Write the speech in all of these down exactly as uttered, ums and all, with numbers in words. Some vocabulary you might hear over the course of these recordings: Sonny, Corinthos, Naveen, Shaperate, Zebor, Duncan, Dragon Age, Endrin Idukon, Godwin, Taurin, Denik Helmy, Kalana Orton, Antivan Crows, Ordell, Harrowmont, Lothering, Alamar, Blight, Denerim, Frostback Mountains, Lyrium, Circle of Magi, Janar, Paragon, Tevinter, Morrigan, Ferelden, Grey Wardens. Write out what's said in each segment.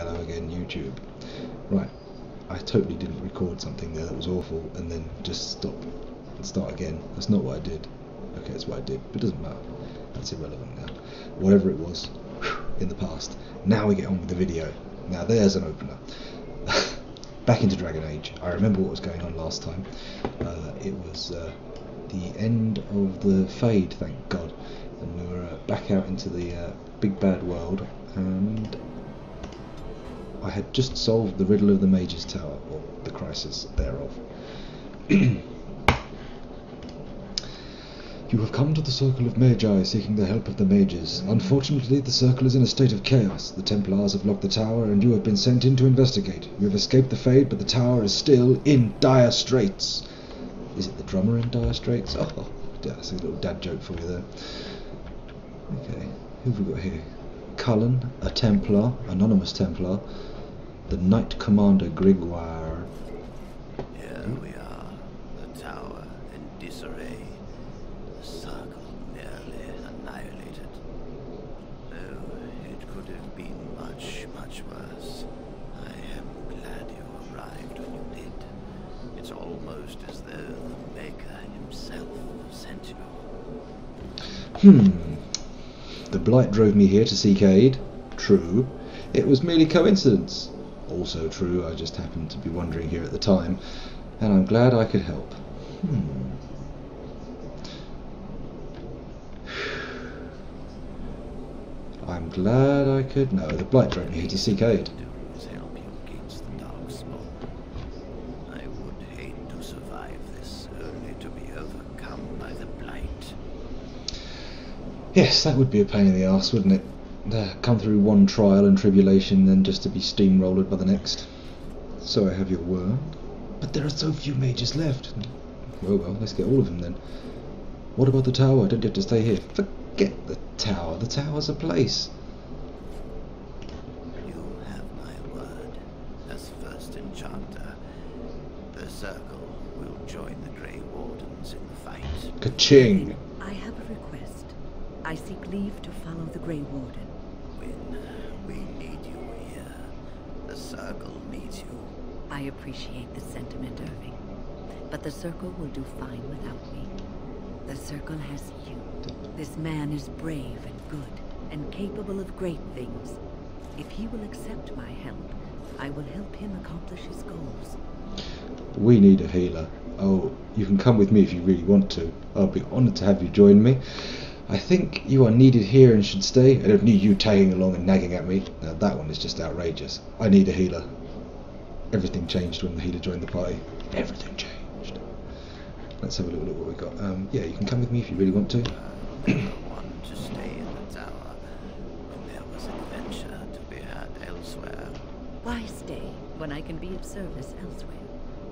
hello again, YouTube. Right, I totally didn't record something there that was awful and then just stop and start again. That's not what I did. Okay, that's what I did, but it doesn't matter. That's irrelevant now. Whatever it was, whew, in the past. Now we get on with the video. Now there's an opener. Back into Dragon Age. I remember what was going on last time. Uh, it was uh, the end of the Fade, thank God. And we were uh, back out into the uh, big bad world, and I had just solved the riddle of the Mage's Tower, or the crisis thereof. You have come to the Circle of Magi seeking the help of the mages. Unfortunately, the Circle is in a state of chaos. The Templars have locked the tower, and you have been sent in to investigate. You have escaped the Fade, but the tower is still in dire straits. Is it the drummer in dire straits? Oh, that's a little dad joke for you there. Okay, who have we got here? Cullen, a Templar, anonymous Templar, the Knight Commander Grigoire. Here we are, the tower in disarray. Circle nearly annihilated. Oh, it could have been much, much worse. I am glad you arrived when you did. It's almost as though the Maker himself sent you. Hmm. The Blight drove me here to seek aid. True. It was merely coincidence. Also true, I just happened to be wandering here at the time, and I'm glad I could help. Hmm. I'm glad I could. No, the Blight drove me here to seek aid. Help you against the Darkspawn. I would hate to survive this, only to be overcome by the Blight. Yes, that would be a pain in the arse, wouldn't it? Uh, come through one trial and tribulation, then just to be steamrolled by the next. So I have your word. But there are so few mages left. Well, well, let's get all of them then. What about the tower? Don't you have to stay here? Forget the tower. The tower's a place. You have my word. As first enchanter, the Circle will join the Grey Wardens in the fight. Ka-ching! I have a request. I seek leave to follow the Grey Warden. When we need you here, the Circle needs you. I appreciate the sentiment, Irving. But the Circle will do fine without me. The Circle has you. This man is brave and good, and capable of great things. If he will accept my help, I will help him accomplish his goals. We need a healer. Oh, you can come with me if you really want to. I'll be honoured to have you join me. I think you are needed here and should stay. I don't need you tagging along and nagging at me. Now that one is just outrageous. I need a healer. Everything changed when the healer joined the party. Everything changed. Let's have a little look what we got. Um, yeah, you can come with me if you really want to. I want to stay in the tower when there was adventure to be had elsewhere. Why stay when I can be of service elsewhere?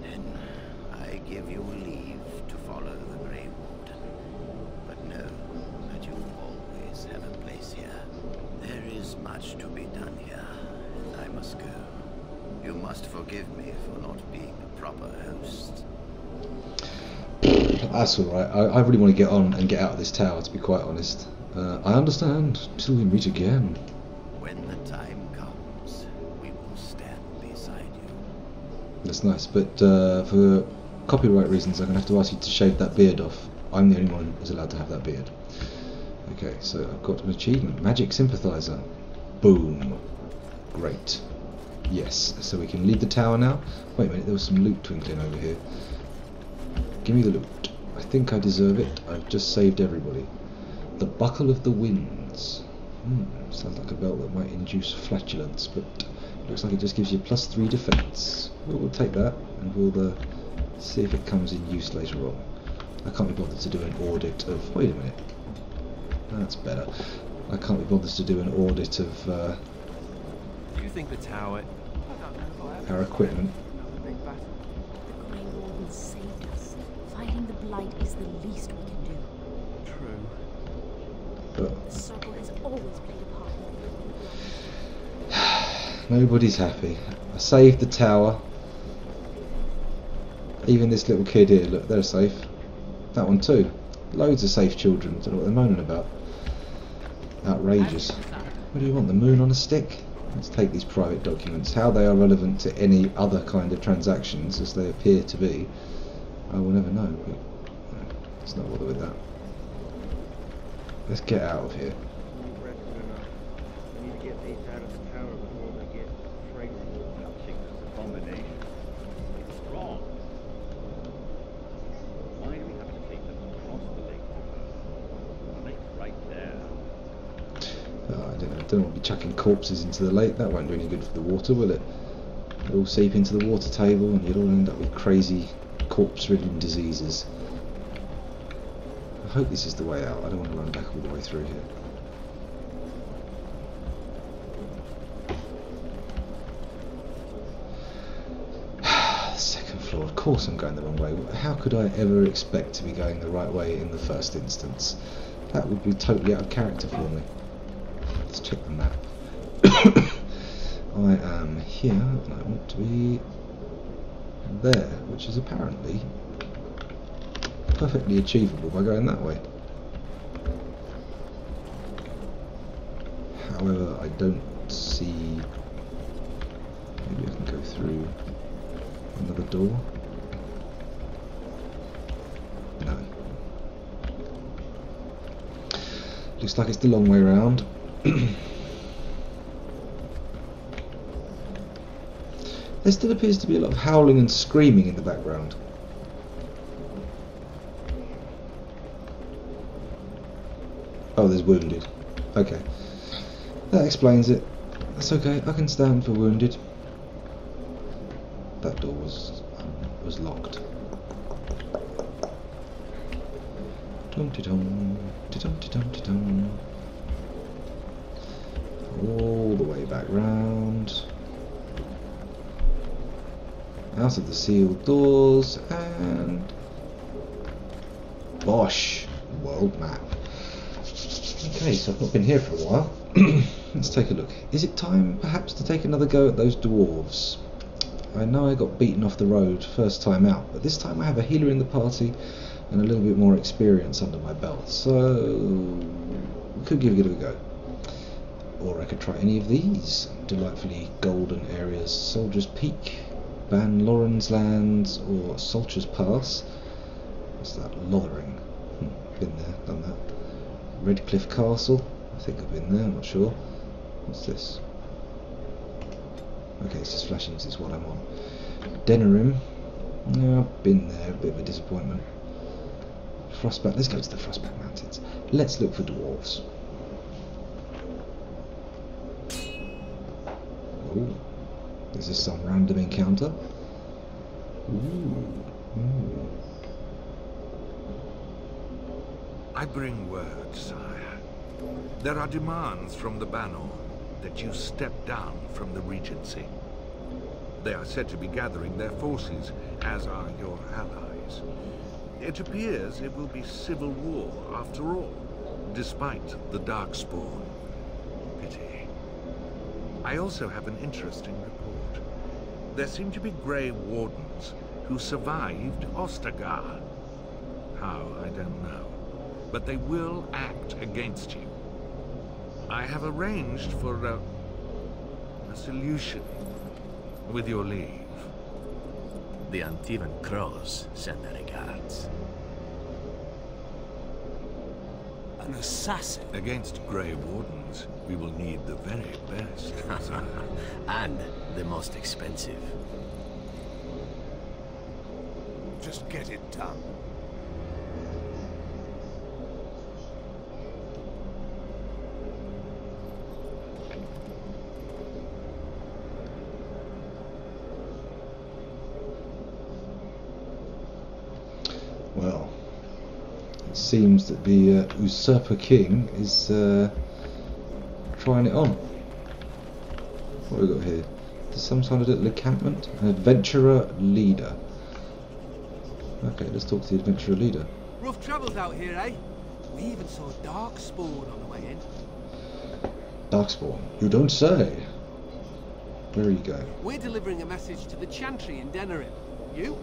Then I give you leave to follow the Grey Warden, but know that you always have a place here. There is much to be done here, and I must go. You must forgive me for not being a proper host. That's alright. I, I really want to get on and get out of this tower, to be quite honest. Uh, I understand. Till we meet again. When the time comes, we will stand beside you. That's nice, but uh, for copyright reasons, I'm going to have to ask you to shave that beard off. I'm the only one who's allowed to have that beard. Okay, so I've got an achievement. Magic Sympathizer. Boom. Great. Yes, so we can leave the tower now. Wait a minute, there was some loot twinkling over here. Give me the loot. I think I deserve it. I've just saved everybody. The Buckle of the Winds. Hmm, sounds like a belt that might induce flatulence, but it looks like it just gives you plus three defense. Well, we'll take that, and we'll uh, see if it comes in use later on. I can't be bothered to do an audit of... Wait a minute. That's better. I can't be bothered to do an audit of... Uh, do you think the tower... our equipment. The Blight is the least we can do. True. The Circle has always played a part. Nobody's happy. I saved the tower. Even this little kid here, look, they're safe. That one too. Loads of safe children. Don't know what they're moaning about. Outrageous. What do you want? The moon on a stick? Let's take these private documents. How they are relevant to any other kind of transactions, as they appear to be, I will never know. Let's not bother with that. Let's get out of here. Don't want to be chucking corpses into the lake. That won't do any good for the water, will it? They'll all seep into the water table and you'll all end up with crazy corpse-ridden diseases. I hope this is the way out. I don't want to run back all the way through here. Second floor. Of course I'm going the wrong way. How could I ever expect to be going the right way in the first instance? That would be totally out of character for me. Let's check the map. I am here and I want to be there, which is apparently perfectly achievable by going that way. However, I don't see... Maybe I can go through another door. No. Looks like it's the long way round. There still appears to be a lot of howling and screaming in the background. Oh, there's wounded. Okay. That explains it. That's okay, I can stand for wounded. That door was um, was locked. Dum-de-dum, de-dum-de-dum-de-dum. All the way back round, out of the sealed doors, and bosh, world map. Okay, so I've not been here for a while. Let's take a look. Is it time perhaps to take another go at those dwarves? I know I got beaten off the road first time out, but this time I have a healer in the party and a little bit more experience under my belt, so we could give it a go. Or I could try any of these delightfully golden areas. Soldier's Peak, Van Loren's Lands, or Salter's Pass. What's that? Lothering. Hmm, been there, done that. Redcliffe Castle. I think I've been there, I'm not sure. What's this? Okay, it's just flashing, this is what I'm on. Denerim. Yeah, I've been there, a bit of a disappointment. Frostback, let's go to the Frostback Mountains. Let's look for dwarves. Ooh. Is this some random encounter? Ooh. Ooh. I bring word, sire. There are demands from the Banor that you step down from the Regency. They are said to be gathering their forces, as are your allies. It appears it will be civil war after all, despite the Darkspawn. I also have an interesting report. There seem to be Grey Wardens who survived Ostagar. How, I don't know. But they will act against you. I have arranged for a, a solution, with your leave. The Antivan Crows send their regards. An assassin? Against Grey Wardens, we will need the very best. And the most expensive. Just get it done. Well. It seems that the uh, usurper king is uh, trying it on. What have we got here? There's some sort of little encampment. An adventurer leader. Okay, let's talk to the adventurer leader. Rough travels out here, eh? We even saw Darkspawn on the way in. Darkspawn? You don't say. Where are you going? We're delivering a message to the Chantry in Denerim. You?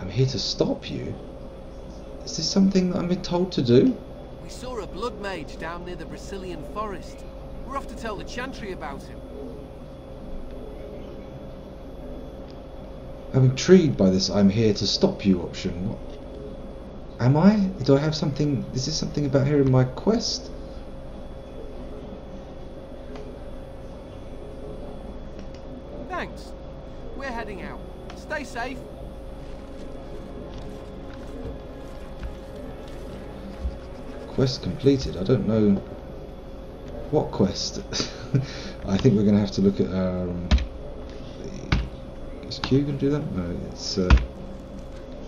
I'm here to stop you? Is this something that I've been told to do? We saw a blood mage down near the Brazilian forest. We're off to tell the Chantry about him. I'm intrigued by this "I'm here to stop you" option. What? Am I? Do I have something? Is this something about here in my quest? Thanks. We're heading out. Stay safe. Quest completed. I don't know what quest. I think we're going to have to look at our... Um, is Q going to do that? No, it's... Uh,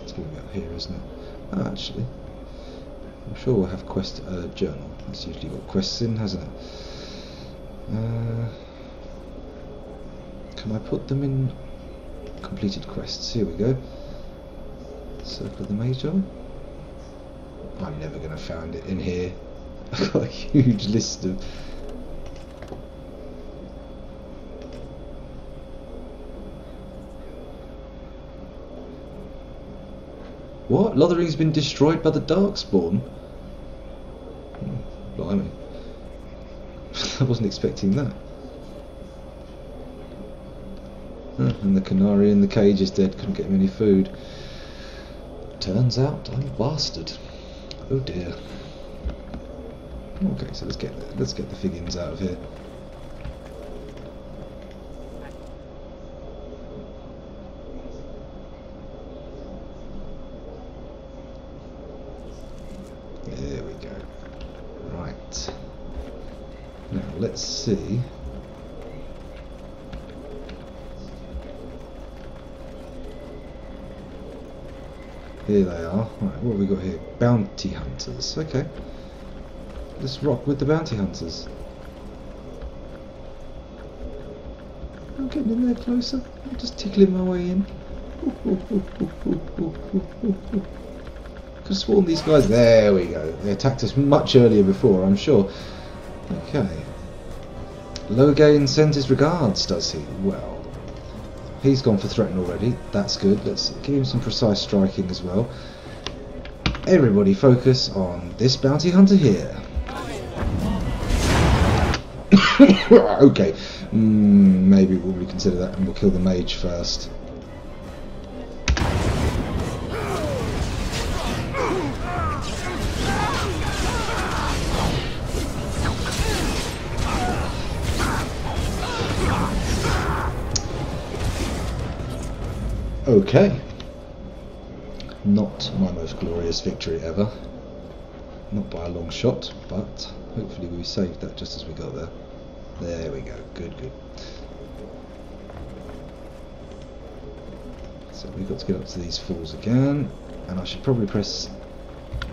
it's going to be out here, isn't it? Oh, actually, I'm sure we'll have quest uh, journal. That's usually got quests in, hasn't it? Uh, can I put them in completed quests? Here we go. Circle of the Magi. I'm never going to find it in here. I've got a huge list of... What? Lotharing's been destroyed by the Darkspawn? Blimey. I wasn't expecting that. And the canary in the cage is dead, couldn't get him any food. Turns out I'm a bastard. Oh dear. Okay, so let's get the, let's get the figgins out of here. There we go. Right. Now let's see. Here they are. Right, what have we got here? Bounty hunters. Okay. Let's rock with the bounty hunters. I'm getting in there closer. I'm just tickling my way in. Could have sworn these guys. There we go. They attacked us much earlier before, I'm sure. Okay. Loghain sends his regards, does he? Well, he's gone for threaten already. That's good. Let's give him some precise striking as well. Everybody focus on this bounty hunter here. Okay, mm, maybe we'll reconsider that and we'll kill the mage first. Okay. Not my most glorious victory ever. Not by a long shot, but hopefully we saved that just as we got there. There we go. Good, good. So we've got to get up to these falls again. And I should probably press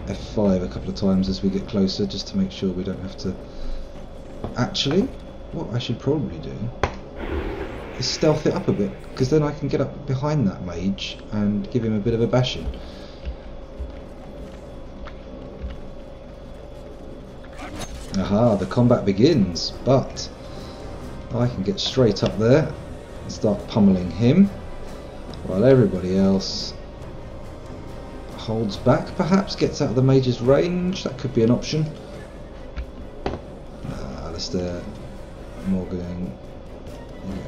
F five a couple of times as we get closer just to make sure we don't have to... Actually, what I should probably do... stealth it up a bit, because then I can get up behind that mage and give him a bit of a bashing. Aha, the combat begins, but I can get straight up there and start pummeling him while everybody else holds back, perhaps gets out of the mage's range. That could be an option. Uh, Alistair, Morgan,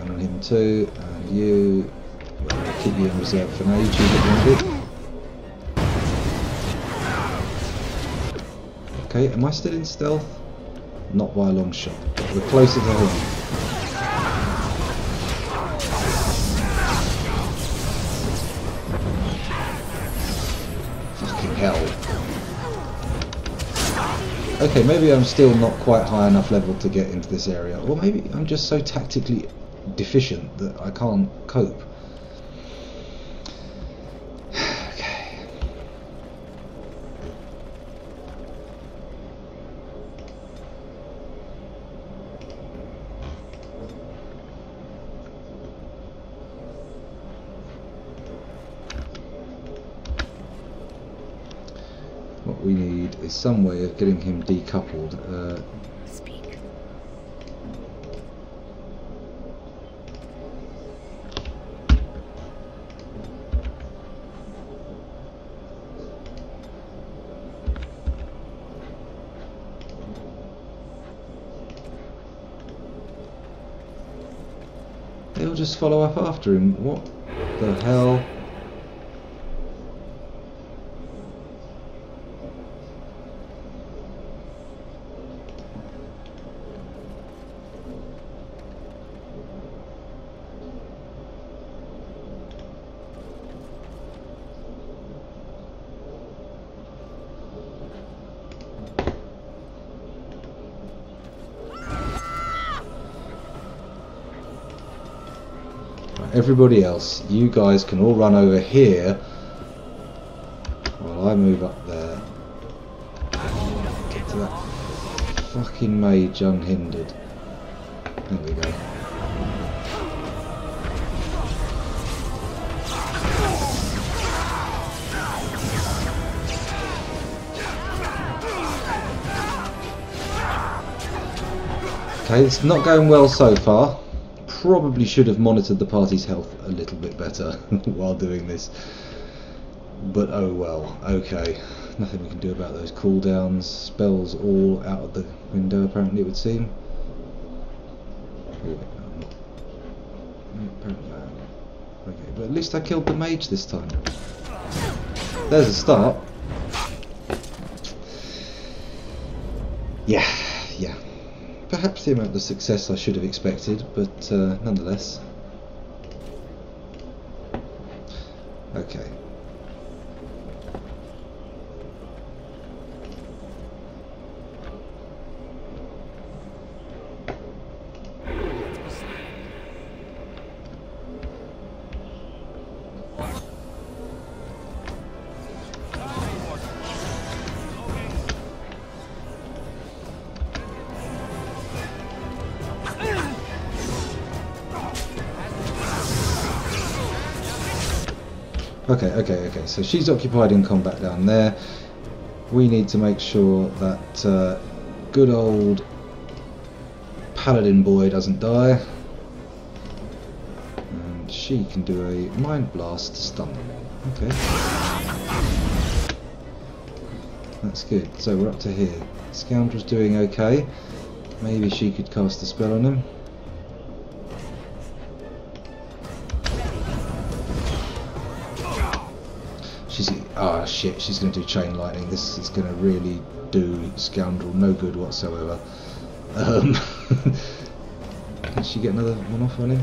and on him too, and you, well, I'll keep you in reserve for now, you choose what you want to do. Okay, am I still in stealth? Not by a long shot, but we're closer to home. Fucking hell. Okay, maybe I'm still not quite high enough level to get into this area, or maybe I'm just so tactically deficient that I can't cope. Okay. What we need is some way of getting him decoupled. Uh, he'll just follow up after him. What the hell? Everybody else, you guys can all run over here while I move up there. Get to that fucking mage unhindered. There we go. Okay, it's not going well so far. Probably should have monitored the party's health a little bit better while doing this, but oh well. Okay, nothing we can do about those cooldowns. Spells all out of the window apparently, it would seem. Okay, but at least I killed the mage this time. There's a start. Yeah, yeah. Perhaps the amount of success I should have expected, but uh, nonetheless. Okay. Okay, okay, okay, so she's occupied in combat down there. We need to make sure that uh, good old paladin boy doesn't die. And she can do a mind blast stun. Okay. That's good, so we're up to here. Scoundrel's doing okay. Maybe she could cast a spell on him. Ah shit, she's going to do chain lightning. This is going to really do Scoundrel no good whatsoever. Um, can she get another one off on him?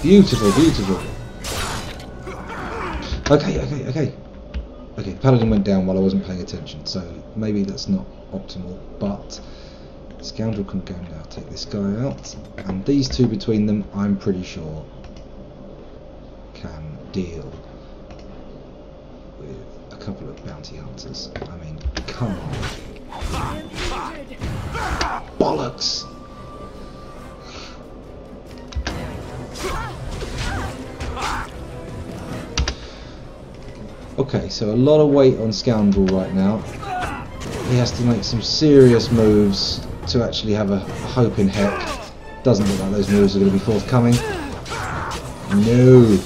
Beautiful, beautiful. Okay, okay, okay. Okay, Paladin went down while I wasn't paying attention, so maybe that's not optimal, but Scoundrel can go now. Take this guy out, and these two between them, I'm pretty sure, can deal with a couple of bounty hunters. I mean, come on. Bollocks! Okay, so a lot of weight on Scoundrel right now. He has to make some serious moves to actually have a hope in heck. Doesn't look like those moves are going to be forthcoming. No!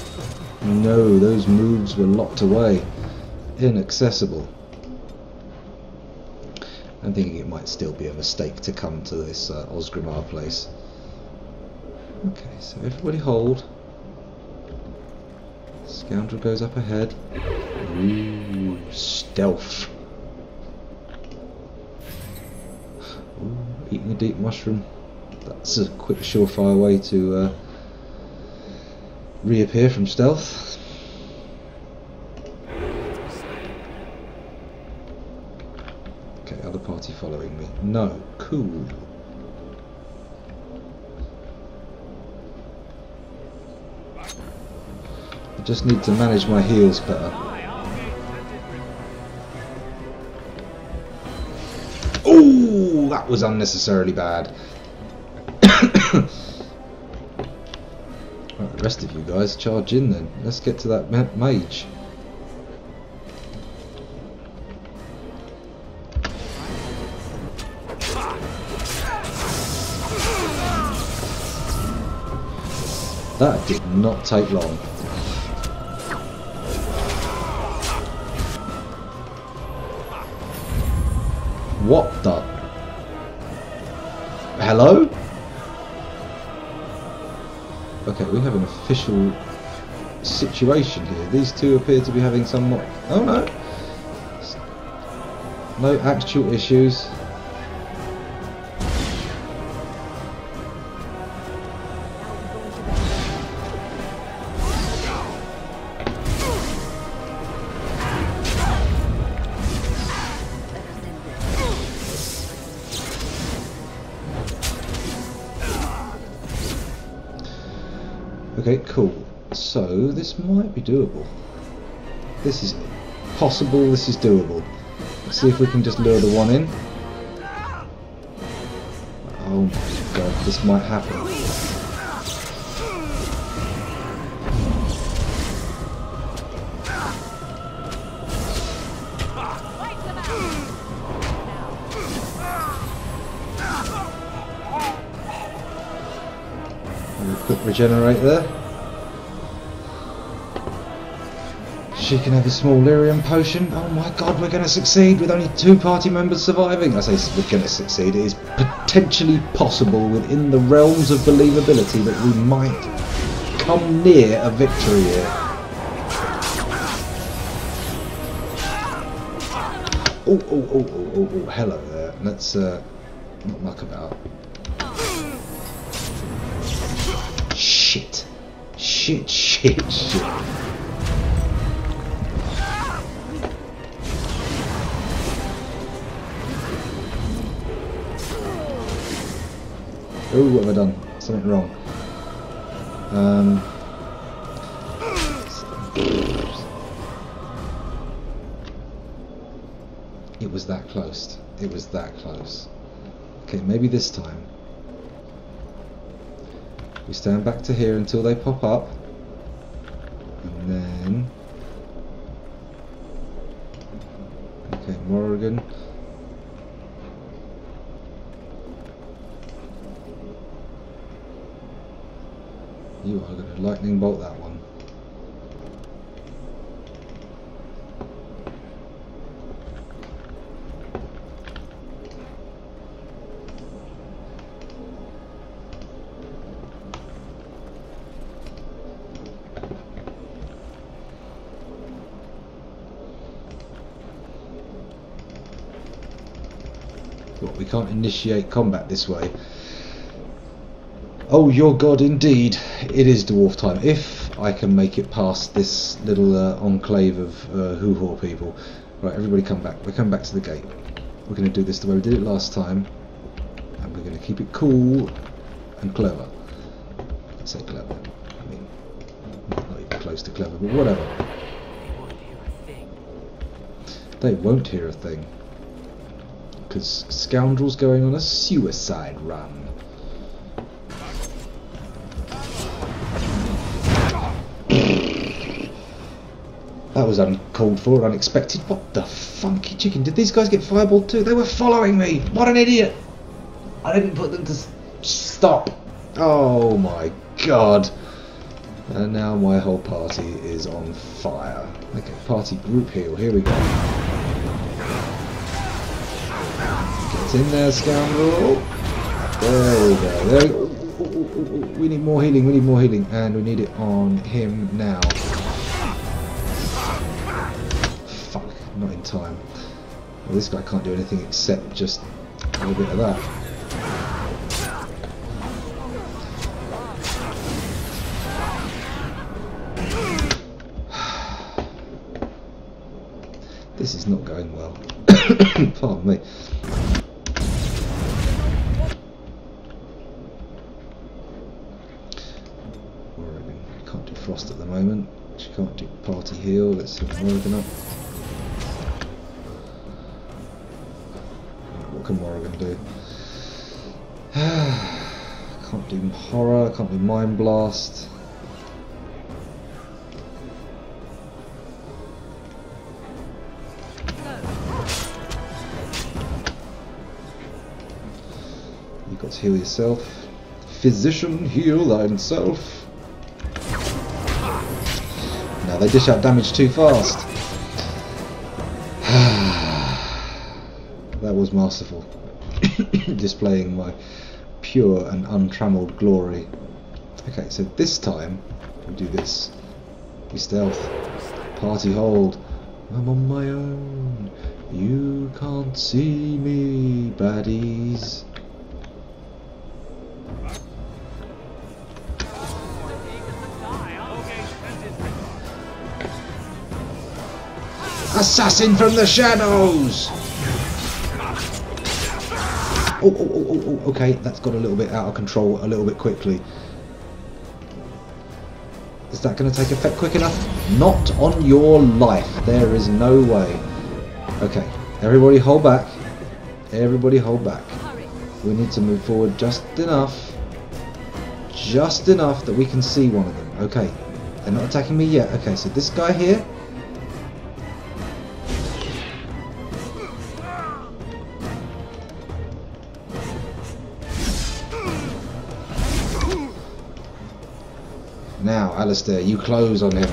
No, those moves were locked away. Inaccessible. I'm thinking it might still be a mistake to come to this uh, Orzammar place. Okay, so everybody hold. Scoundrel goes up ahead. Ooh, stealth. Ooh, eating a deep mushroom. That's a quick, surefire way to uh, reappear from stealth. Okay, other party following me. No, cool. I just need to manage my heals better. Ooh, that was unnecessarily bad. Right, the rest of you guys charge in then. Let's get to that ma mage. That did not take long. What the? Hello? Okay, we have an official situation here. These two appear to be having somewhat... Oh no! No actual issues. Okay, cool. So this might be doable. This is possible, this is doable. Let's see if we can just lure the one in. Oh my god, this might happen. And a quick regenerate there. She can have a small lyrium potion. Oh my god, we're going to succeed with only two party members surviving. I say we're going to succeed. It is potentially possible within the realms of believability that we might come near a victory here. Oh, oh, oh, oh, oh, oh, hello there. Let's uh, not muck about. Shit. Shit, shit, shit. Ooh, what have I done? Something wrong. Um, it was that close. It was that close. Okay, maybe this time. We stand back to here until they pop up. And then... Okay, Morrigan. You are going to lightning bolt that one. What, we can't initiate combat this way. Oh, your god, indeed. It is dwarf time. If I can make it past this little uh, enclave of uh, hoo-haw people. Right, everybody come back. We're coming back to the gate. We're going to do this the way we did it last time. And we're going to keep it cool and clever. I'd say clever. I mean, not even close to clever, but whatever. They won't hear a thing. Because scoundrels going on a suicide run. That was uncalled for, unexpected. What the funky chicken? Did these guys get fireballed too? They were following me! What an idiot! I didn't put them to stop! Oh my god! And now my whole party is on fire. Okay, party group heal, here we go. Get in there, scoundrel! There we go, there we go. Ooh, ooh, ooh, ooh. We need more healing, we need more healing, and we need it on him now. Not in time. Well, this guy can't do anything except just a little bit of that. This is not going well. Pardon me. Morrigan can't do frost at the moment. She can't do party heal. Let's see if Morrigan up. Can Morrigan do? Can't do horror, can't do mind blast. You've got to heal yourself. Physician, heal thyself. Now they dish out damage too fast. That was masterful, displaying my pure and untrammeled glory. Okay, so this time we do this. We stealth. Party hold. I'm on my own. You can't see me, baddies. Assassin from the shadows! Oh, oh, oh, oh, okay, that's got a little bit out of control, a little bit quickly. Is that going to take effect quick enough? Not on your life, there is no way. Okay, everybody hold back. Everybody hold back. We need to move forward just enough. Just enough that we can see one of them. Okay, they're not attacking me yet. Okay, so this guy here. Now, Alistair, you close on him.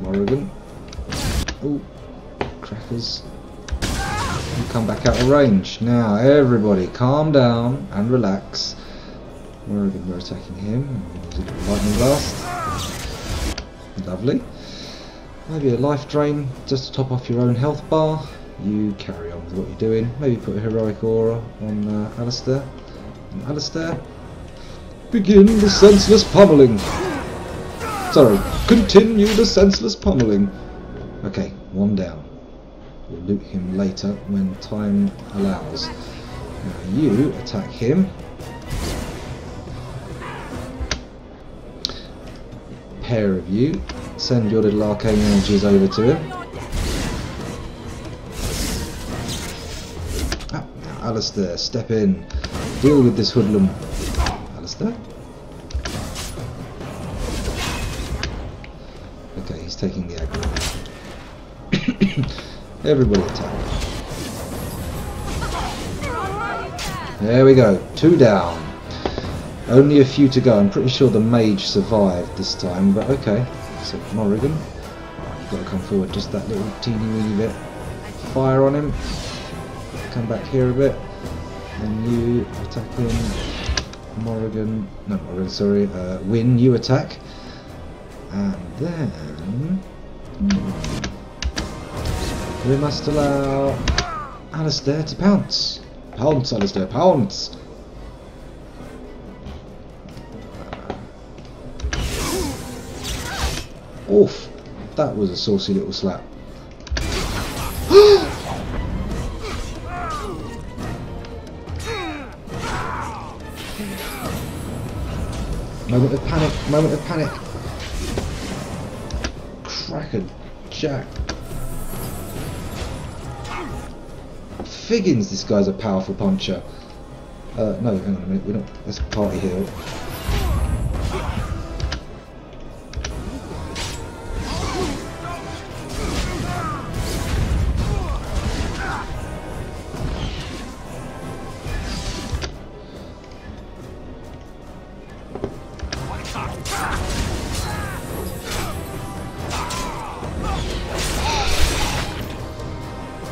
Morrigan. Oh, crackers. You come back out of range. Now, everybody, calm down and relax. Morrigan, we're attacking him. Lightning blast. Lovely. Maybe a life drain just to top off your own health bar. You carry on with what you're doing. Maybe put a heroic aura on uh, Alistair. And Alistair. Begin the senseless pummeling. Sorry, continue the senseless pummeling. Okay, one down. We'll loot him later when time allows. Now you attack him. A pair of you. Send your little arcane energies over to him. Ah, now Alistair, step in. Deal with this hoodlum. Alistair? Okay, he's taking the aggro. Everybody attack. There we go. Two down. Only a few to go. I'm pretty sure the mage survived this time, but okay. So Morrigan. Right, you've got to come forward just that little teeny weeny bit. Fire on him. Come back here a bit. And you attack him. Morrigan, no Morrigan, sorry, uh, Wynn, you attack. And then... Hmm, we must allow Alistair to pounce. Pounce, Alistair, pounce! Oof, that was a saucy little slap. Moment of panic, moment of panic. Kraken, Jack. Figgins, this guy's a powerful puncher. Uh, no, hang on a minute, we're not, let's party heal.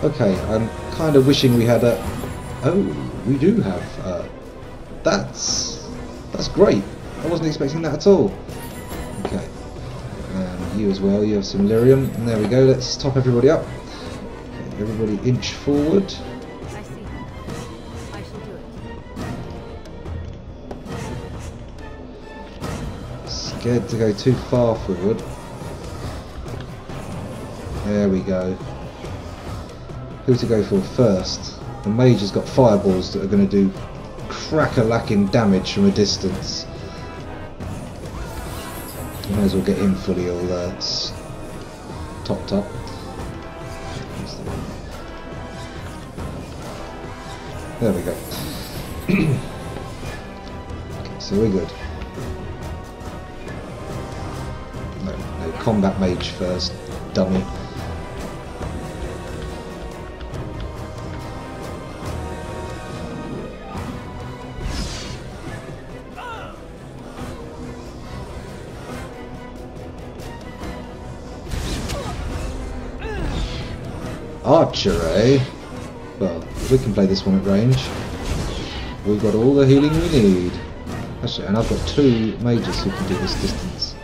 Okay, I'm kind of wishing we had a... Oh, we do have... Uh, that's... That's great. I wasn't expecting that at all. Okay. And you as well, you have some lyrium. And there we go, let's top everybody up. Okay, everybody inch forward. I see. I shall do it. Scared to go too far forward. There we go. Who to go for first? The mage has got fireballs that are going to do crack-a-lacking damage from a distance. You might as well get him fully all uh, topped up. There we go. Okay, so we're good. No, no, combat mage first, dummy. Archer, eh? Well, we can play this one at range. We've got all the healing we need. Actually, and I've got two mages who can do this distance.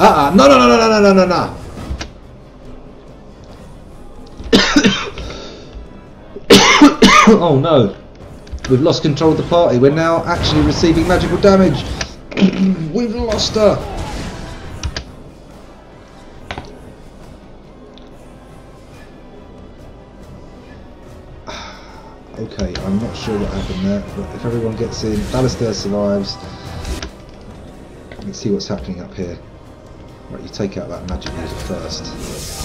Ah, uh-uh. no, no, no, no, no, no, no, no. Oh no, we've lost control of the party. We're now actually receiving magical damage. We've lost her. Okay, I'm not sure what happened there, but if everyone gets in, Alistair survives. Let's see what's happening up here. Right, you take out that magic user first.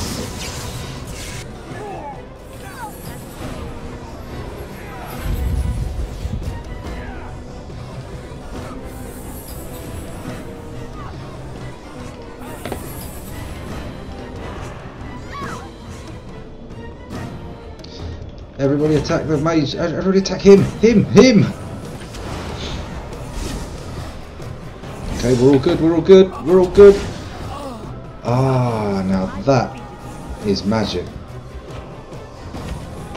Everybody attack the mage! Everybody attack him! Him! Him! Okay, we're all good, we're all good, we're all good! Ah, now that is magic.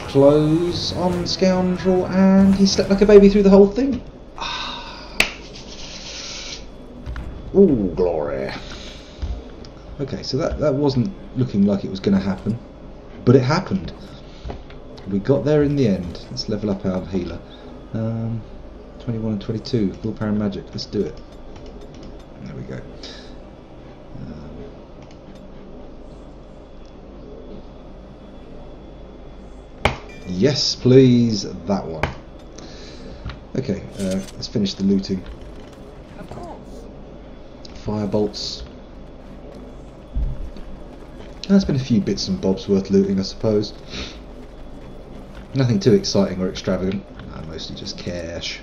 Close on, scoundrel, and he slept like a baby through the whole thing. Ah. Ooh, glory. Okay, so that, that wasn't looking like it was going to happen, but it happened. We got there in the end. Let's level up our healer. Um, twenty-one and twenty-two. Willpower and magic. Let's do it. There we go. Um, yes, please. That one. Okay. Uh, let's finish the looting. Of course. Firebolts. That's been a few bits and bobs worth looting, I suppose. Nothing too exciting or extravagant, no, mostly just cash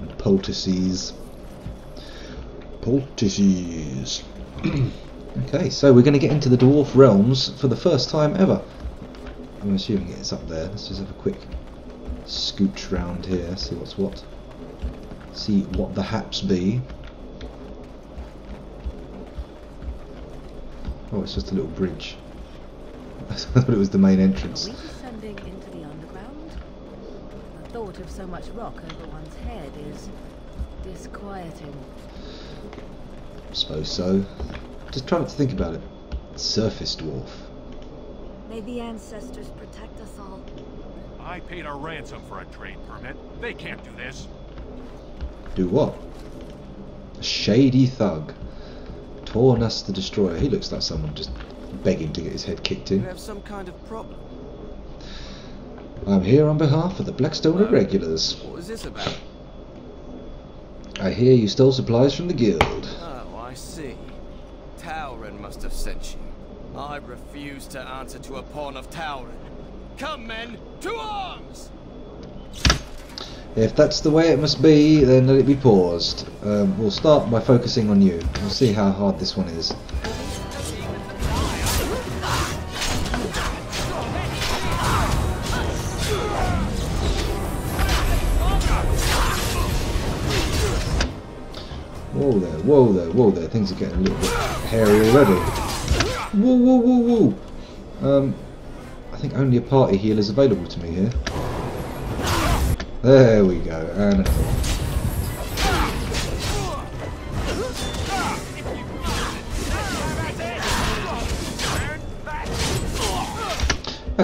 and poultices. Poultices. Okay, so we're going to get into the Dwarf Realms for the first time ever. I'm assuming it's up there. Let's just have a quick scooch round here, see what's what. See what the haps be. Oh, it's just a little bridge. I thought it was the main entrance. Thought of so much rock over one's head is disquieting. I suppose so. Just try not to think about it. Surface dwarf. May the ancestors protect us all. I paid a ransom for a trade permit. They can't do this. Do what? A shady thug. Torn us the Destroyer. He looks like someone just begging to get his head kicked in. You have some kind of problem. I'm here on behalf of the Blackstone Irregulars. What was this about? I hear you stole supplies from the guild. Oh, I see. Taurin must have sent you. I refuse to answer to a pawn of Taurin. Come, men, to arms! If that's the way it must be, then let it be paused. Um, we'll start by focusing on you. We'll see how hard this one is. Whoa there, whoa there, whoa there, things are getting a little bit hairy already. Whoa, whoa, whoa, whoa! Um, I think only a party heal is available to me here. There we go, and another one.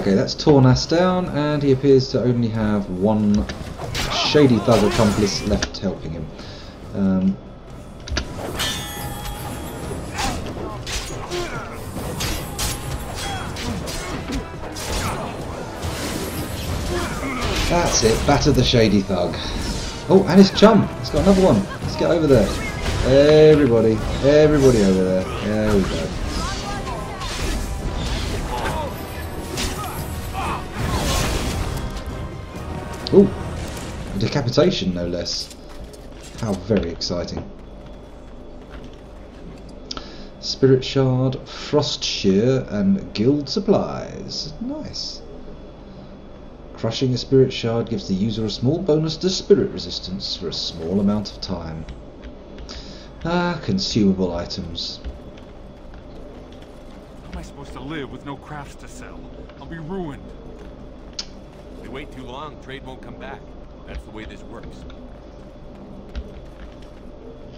Okay, that's torn us down, and he appears to only have one shady thug accomplice left helping him. Um... That's it, batter the shady thug. Oh, and his chum, he's got another one. Let's get over there. Everybody, everybody over there. There we go. Oh, decapitation no less. How very exciting. Spirit Shard, Frost Shear and Guild Supplies. Nice. Crushing a Spirit Shard gives the user a small bonus to Spirit Resistance for a small amount of time. Ah, consumable items. How am I supposed to live with no crafts to sell? I'll be ruined. If we wait too long, trade won't come back. That's the way this works.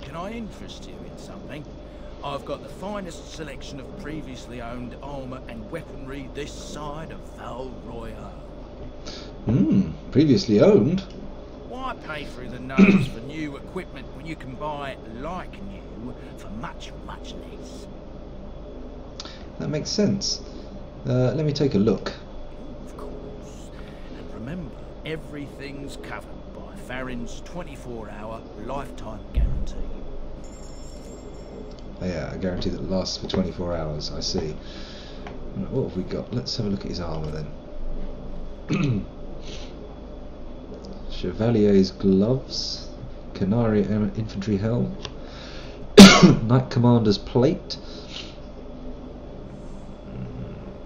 Can I interest you in something? I've got the finest selection of previously owned armor and weaponry this side of Val Royal. Hmm, previously owned? Why pay through the nose for new equipment when you can buy like new for much, much less? That makes sense. Uh, let me take a look. Of course. And remember, everything's covered by Farin's twenty-four hour lifetime guarantee. Oh, yeah, a guarantee that lasts for twenty-four hours, I see. What have we got? Let's have a look at his armour then. Chevalier's gloves, Canary infantry helm, Knight Commander's plate.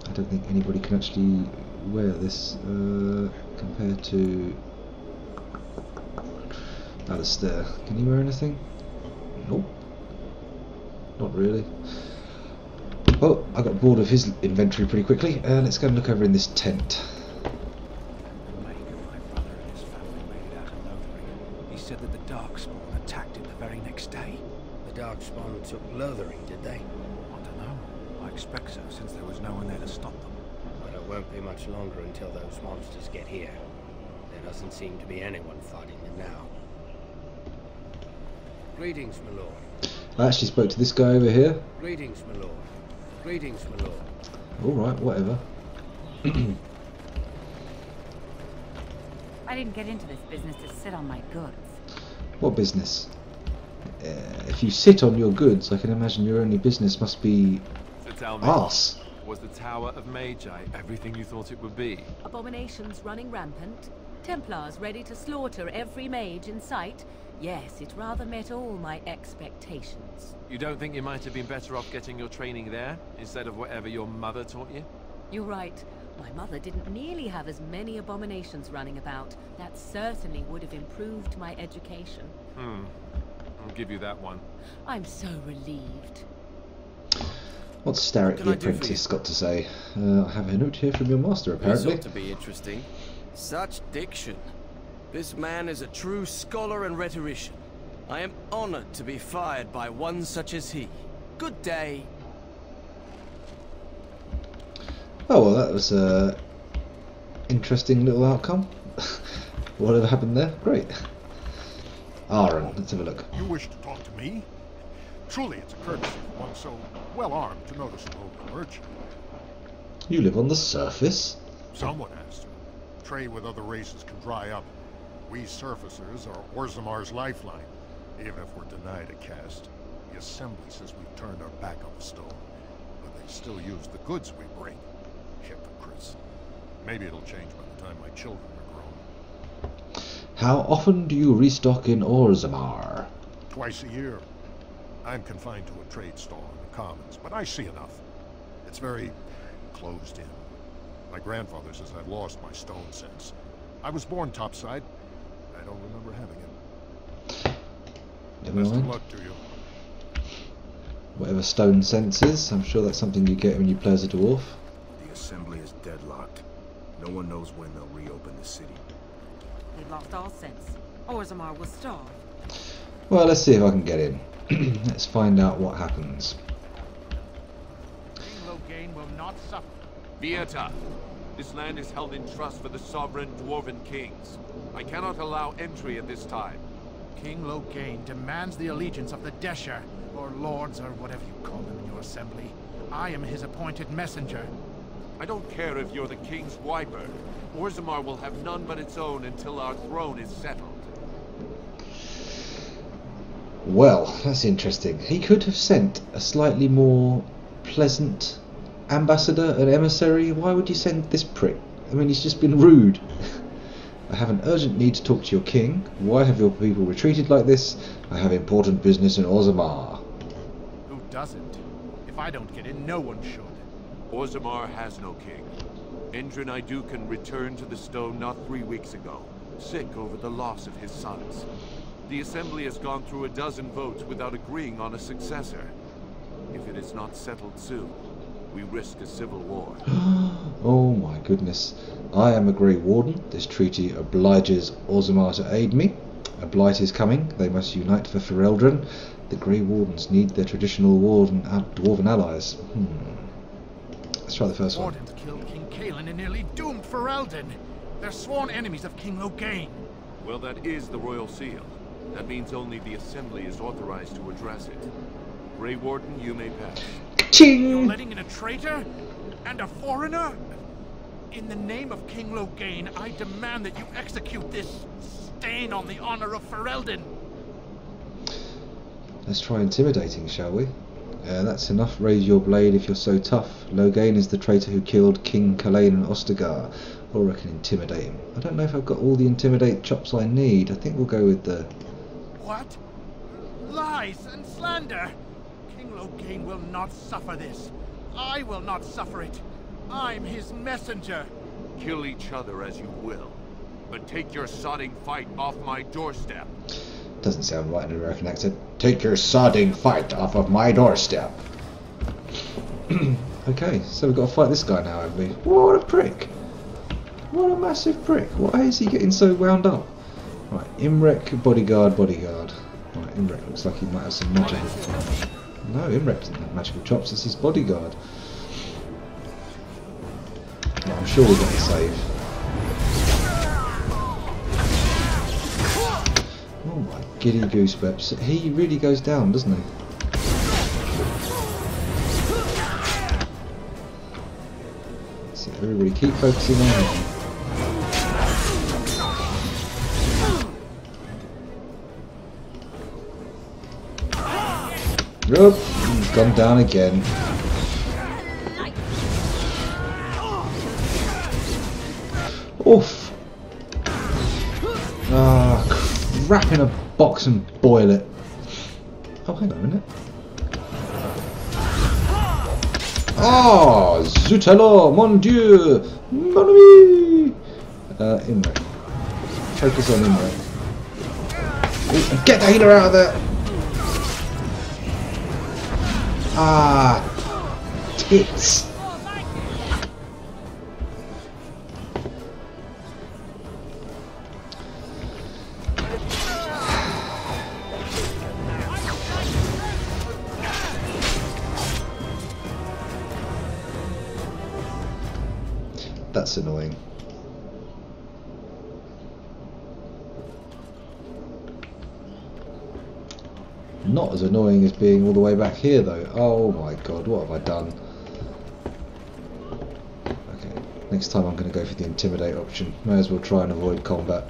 I don't think anybody can actually wear this uh, compared to Alistair. Can he wear anything? Nope. Not really. Oh, I got bored of his inventory pretty quickly. Uh, let's go and look over in this tent. Said that the Darkspawn attacked it the very next day. The Darkspawn took Lotharing, did they? I don't know. I expect so, since there was no one there to stop them. But it won't be much longer until those monsters get here. There doesn't seem to be anyone fighting them now. Greetings, my lord. I actually spoke to this guy over here. Greetings, my lord. Greetings, my lord. Alright, whatever. I didn't get into this business to sit on my goods. What business? Uh, if you sit on your goods, I can imagine your only business must be arse. Was the Tower of Magi everything you thought it would be? Abominations running rampant, Templars ready to slaughter every mage in sight. Yes, it rather met all my expectations. You don't think you might have been better off getting your training there, instead of whatever your mother taught you? You're right. My mother didn't nearly have as many abominations running about. That certainly would have improved my education. Hmm. I'll give you that one. I'm so relieved. What's Starrick the Apprentice got to say? Uh, I have a note here from your master, apparently. This ought to be interesting. Such diction. This man is a true scholar and rhetorician. I am honored to be fired by one such as he. Good day. Oh, well, that was an interesting little outcome. Whatever happened there, great. Aaron, let's have a look. You wish to talk to me? Truly, it's a courtesy for one so well armed to notice a local merchant. You live on the surface? Someone has to. Trade with other races can dry up. We surfacers are Orzammar's lifeline, even if we're denied a cast. The Assembly says we've turned our back on the stone, but they still use the goods we bring. Hypocrites. Maybe it'll change by the time my children are grown. How often do you restock in Orzammar? Twice a year. I'm confined to a trade stall in the Commons, but I see enough. It's very closed in. My grandfather says I've lost my stone sense. I was born topside. I don't remember having it. Never mind. Best of luck to you. Whatever stone sense is, I'm sure that's something you get when you play as a dwarf. Assembly is deadlocked. No one knows when they'll reopen the city. They've lost all sense. Orzammar will starve. Well, let's see if I can get in. Let's find out what happens. Loghain will not suffer. Vieta, this land is held in trust for the sovereign dwarven kings. I cannot allow entry at this time. King Loghain demands the allegiance of the Desher, or lords, or whatever you call them in your assembly. I am his appointed messenger. I don't care if you're the king's wiper. Orzammar will have none but its own until our throne is settled. Well, that's interesting. He could have sent a slightly more pleasant ambassador, an emissary. Why would you send this prick? I mean, he's just been rude. I have an urgent need to talk to your king. Why have your people retreated like this? I have important business in Orzammar. Who doesn't? If I don't get in, no one should. Orzammar has no king. Endrin Idukon returned to the stone not three weeks ago, sick over the loss of his sons. The Assembly has gone through a dozen votes without agreeing on a successor. If it is not settled soon, we risk a civil war. Oh my goodness. I am a Grey Warden. This treaty obliges Orzammar to aid me. A blight is coming. They must unite for Ferelden. The Grey Wardens need their traditional warden, uh, dwarven allies. Hmm. Let's try the first one. Wardens killed King Cailan and nearly doomed Ferelden. They're sworn enemies of King Loghain. Well, that is the royal seal. That means only the Assembly is authorized to address it. Grey Warden, you may pass. Ching. You're letting in a traitor? And a foreigner? In the name of King Loghain, I demand that you execute this stain on the honor of Ferelden. Let's try intimidating, shall we? Uh, that's enough. Raise your blade if you're so tough. Loghain is the traitor who killed King Cailan and Ostagar. Or I can intimidate him. I don't know if I've got all the intimidate chops I need. I think we'll go with the... What? Lies and slander! King Loghain will not suffer this. I will not suffer it. I'm his messenger. Kill each other as you will, but take your sodding fight off my doorstep. Doesn't sound right in an American accent. Take your sodding fight off of my doorstep. Okay, so we've got to fight this guy now, haven't we? What a prick! What a massive prick! Why is he getting so wound up? Right, Imrek, bodyguard, bodyguard. Right, Imrek looks like he might have some magic. No, Imrek doesn't have magical chops, it's his bodyguard. Well, I'm sure we're going to save. Oh my giddy goosebeps. He really goes down, doesn't he? So everybody keep focusing on him. Oop, he's gone down again. Oof! Ah, crap in a box and boil it. Oh, hang on a minute. Ah, zut alors, mon dieu, mon ami! Uh, Imrek. Focus on Imrek. Get the healer out of there! Ah, tits. That's annoying. Not as annoying as being all the way back here though. Oh my god, what have I done? Okay, next time I'm going to go for the intimidate option. May as well try and avoid combat.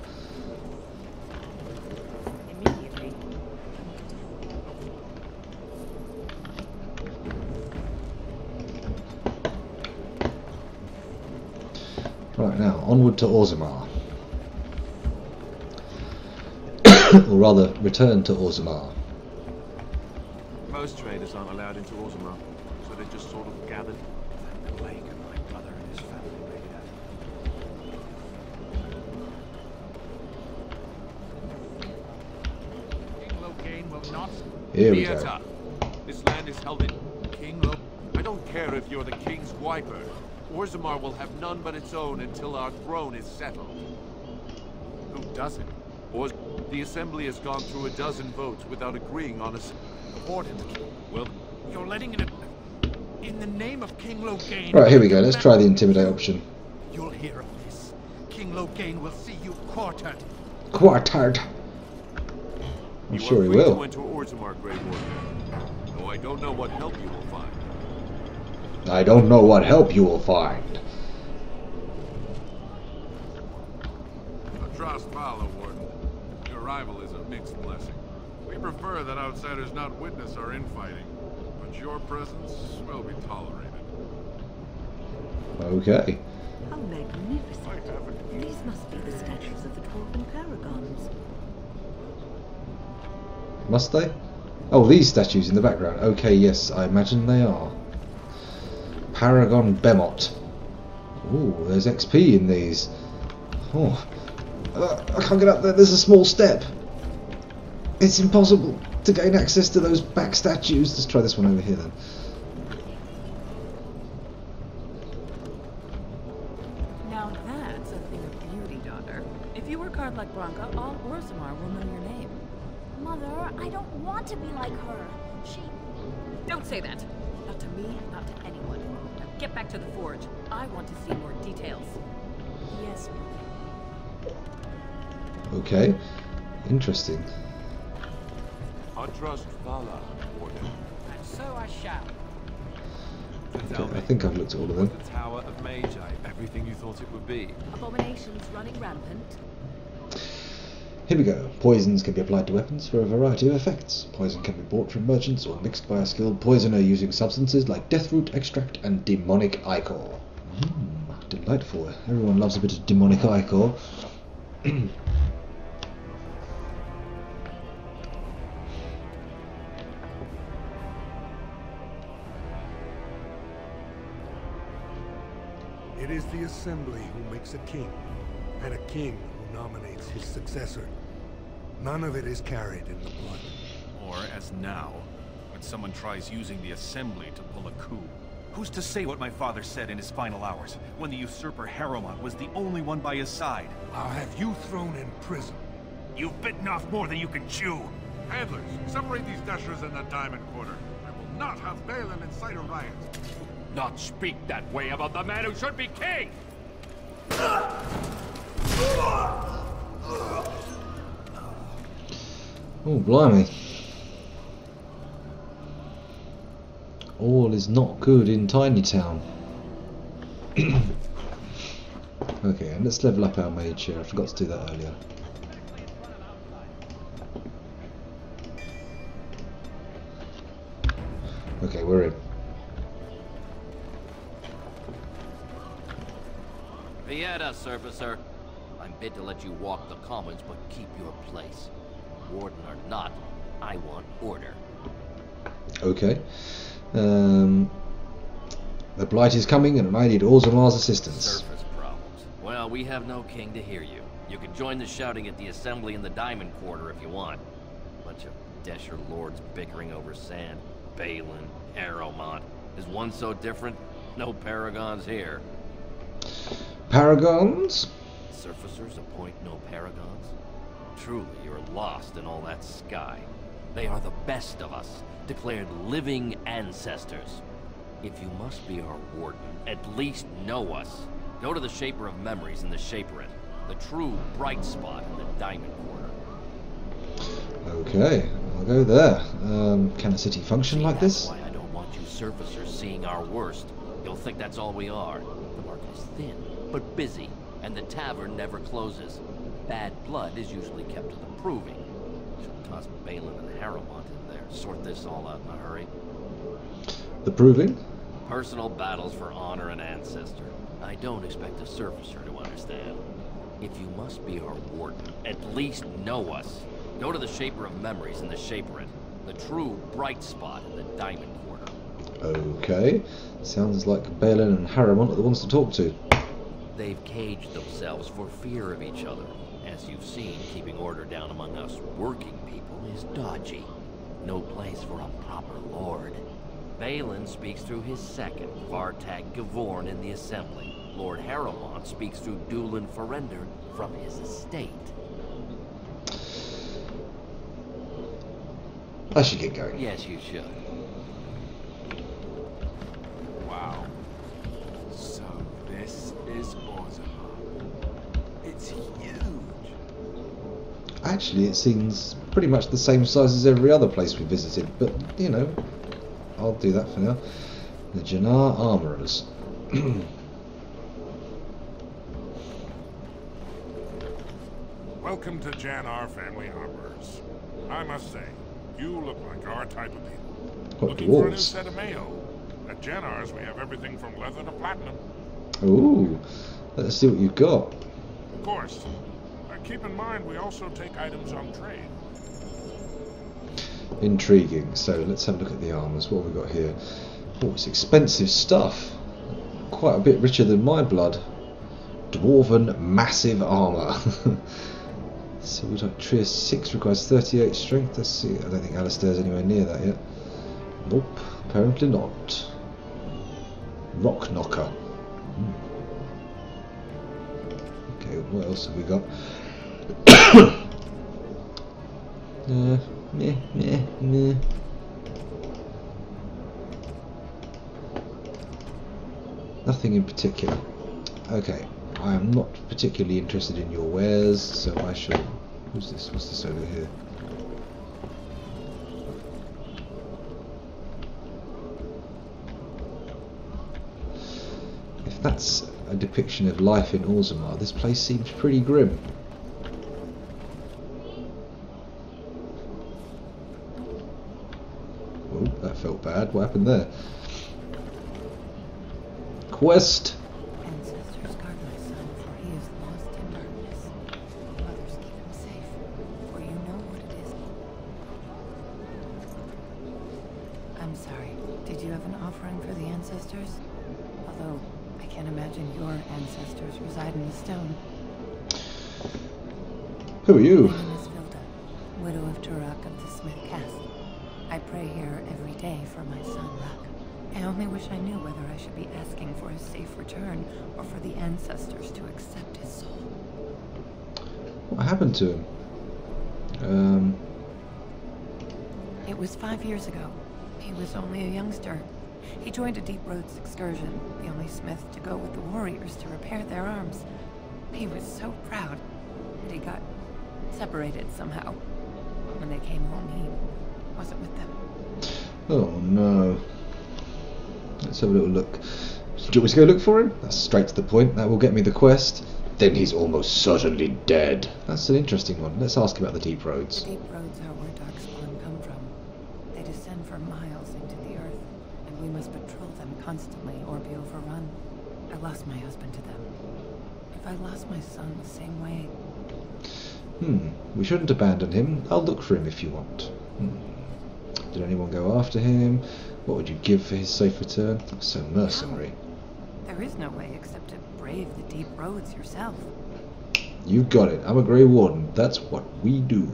Right, now onward to Orzammar. Or rather, return to Orzammar. Most traders aren't allowed into Orzammar, so they just sort of gathered. That plague and my brother and his family made it. King Loghain will not. Here we go. This land is held in King Log. I don't care if you're the King's wiper. Orzammar will have none but its own until our throne is settled. Who doesn't? Or the Assembly has gone through a dozen votes without agreeing on a. Well, you're letting it in the name of King Loghain. Right, here we go. Let's try the intimidate option. You'll hear of this. King Loghain will see you quartered. Quartered. I'm you sure he will. To enter Orzammar, Grey Warden. Though I don't know what help you will find. I don't know what help you will find. Adraspala, Warden. Your arrival is a mixed blessing. We prefer that outsiders not witness our infighting, but your presence will be tolerated. Okay. How magnificent. These must be the statues of the Dwarven Paragons. Must they? Oh, these statues in the background. Okay, yes, I imagine they are. Paragon Behemoth. Ooh, there's X P in these. Oh. Uh, I can't get up there. There's a small step. It's impossible to gain access to those back statues. Let's try this one over here then. Now that's a thing of beauty, daughter. If you work hard like Branka, all Orzammar will know your name. Mother, I don't want to be like her. She... Don't say that. Not to me, not to anyone. Now get back to the forge. I want to see more details. Yes, Mother. Okay. Interesting. I trust Vala, Warden. And so I shall. Okay, I think I've looked at all of them. The Tower of Magi, everything you thought it would be. Abominations running rampant. Here we go. Poisons can be applied to weapons for a variety of effects. Poison can be bought from merchants or mixed by a skilled poisoner using substances like deathroot extract and demonic ichor. Mm, delightful. Everyone loves a bit of demonic ichor. It is the assembly who makes a king, and a king who nominates his successor. None of it is carried in the blood. Or, as now, when someone tries using the assembly to pull a coup. Who's to say what my father said in his final hours, when the usurper Harrowmont was the only one by his side? I'll have you thrown in prison. You've bitten off more than you can chew! Handlers, separate these Deshers in the Diamond Quarter. I will not have Balin incite a riot. Not speak that way about the man who should be king! Oh, blimey. All is not good in Tiny Town. Okay, and let's level up our mage here. I forgot to do that earlier. Okay, we're in. Vieta, servicer. I'm bid to let you walk the commons, but keep your place. Warden or not, I want order. Okay. Um, the Blight is coming, and I need Orzammar's assistance. Surface problems. Well, we have no king to hear you. You can join the shouting at the assembly in the Diamond Quarter if you want. Bunch of Desher lords bickering over sand. Balin, Harrowmont. Is one so different? No paragons here. Paragons? Surfacers appoint no paragons? Truly, you're lost in all that sky. They are the best of us, declared living ancestors. If you must be our warden, at least know us. Go to the Shaper of Memories in the Shaperate, the true bright spot in the Diamond Quarter. Okay, I'll go there. Um, can a city function See, like that's this? That's why I don't want you surfacers seeing our worst. You'll think that's all we are. The market is thin, but busy, and the tavern never closes. Bad blood is usually kept to the proving. Should toss Balin and Harrowmont in there. Sort this all out in a hurry. The proving? Personal battles for honor and ancestor. I don't expect a surfacer to understand. If you must be our warden, at least know us. Go to the Shaper of Memories in the Shaperate, the true bright spot in the Diamond Quarter. Okay. Sounds like Balin and Harrowmont are the ones to talk to. They've caged themselves for fear of each other. As you've seen, keeping order down among us working people is dodgy. No place for a proper lord. Balin speaks through his second, Vartag Gavorn, in the assembly. Lord Harrowmont speaks through Doolan Ferender from his estate. I should get going. Yes, you should. Wow. So this is Orzammar. It's huge. Actually, it seems pretty much the same size as every other place we visited, but you know, I'll do that for now. The Janar Armourers. Welcome to Janar Family Armourers. I must say, you look like our type of people. What, looking dwarves? For a new set of mail. At Janar's, we have everything from leather to platinum. Ooh, let's see what you've got. Of course. Uh, keep in mind, we also take items on trade. Intriguing. So let's have a look at the armors. What have we got here? Oh, it's expensive stuff. Quite a bit richer than my blood. Dwarven massive armor. So we've got Trier six requires thirty-eight strength. Let's see. I don't think Alistair's anywhere near that yet. Nope, apparently not. Rock knocker. Hmm. Okay, what else have we got? uh, meh, meh, meh. Nothing in particular. Okay, I am not particularly interested in your wares, so I shall. Who's this? What's this over here? If that's a depiction of life in Orzammar, this place seems pretty grim. Oh, that felt bad. What happened there? Quest. Ancestors guard my son, for he is lost in darkness. Others keep him safe, for you know what it is. I'm sorry. Did you have an offering for the ancestors? Although I can't imagine your ancestors reside in the stone. Who are you? My name is Filda, widow of Turak of the Smith Castle. I pray here every day for my son Rak. I only wish I knew whether I should be asking for his safe return or for the ancestors to accept his soul. What happened to him? Um... It was five years ago. He was only a youngster. He joined a Deep Roads excursion, the only smith to go with the warriors to repair their arms. He was so proud, but he got separated somehow. When they came home, he wasn't with them. Oh no. Let's have a little look. Do you want me to go look for him? That's straight to the point. That will get me the quest. Then he's almost certainly dead. That's an interesting one. Let's ask about the Deep Roads. The Deep Roads are where Darkspawn come from. They descend for miles into the earth, and we must patrol them constantly or be overrun. I lost my husband to them. If I lost my son the same way... Hmm. We shouldn't abandon him. I'll look for him if you want. Hmm. Did anyone go after him? What would you give for his safe return? I'm so mercenary. There is no way except to brave the Deep Roads yourself. You got it. I'm a Grey Warden. That's what we do.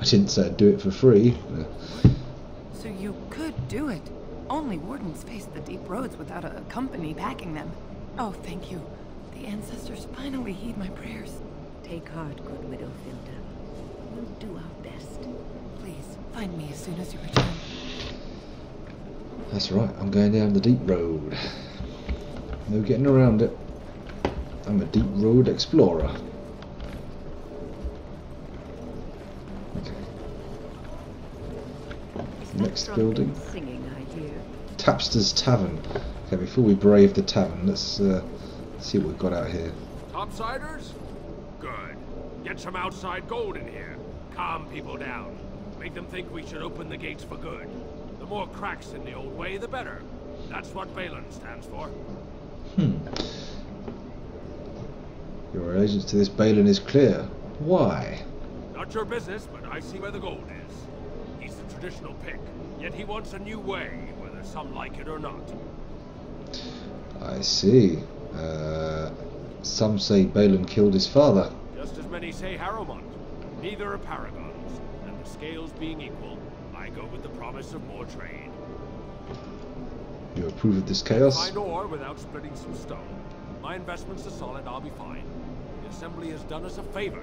I didn't say I'd do it for free. So you could do it. Only Wardens face the Deep Roads without a company backing them. Oh, thank you. The ancestors finally heed my prayers. Take heart, good widow Filda. We'll do our best. Please, find me as soon as you return. That's right, I'm going down the Deep Road. No getting around it. I'm a Deep Road explorer. Okay. Next building. Singing, I hear. Tapster's Tavern. Okay, before we brave the tavern, let's uh, see what we've got out here. Topsiders? Good. Get some outside gold in here. Calm people down. Make them think we should open the gates for good. The more cracks in the old way, the better. That's what Balin stands for. Hmm. Your allegiance to this Balin is clear. Why? Not your business, but I see where the gold is. He's the traditional pick, yet he wants a new way, whether some like it or not. I see. Uh, some say Balin killed his father. Just as many say Harrowmont. Neither are Paragons, and the scales being equal, I go with the promise of more trade. You approve of this chaos? Find ore without splitting some stone. My investments are solid, I'll be fine. The Assembly has done us a favor.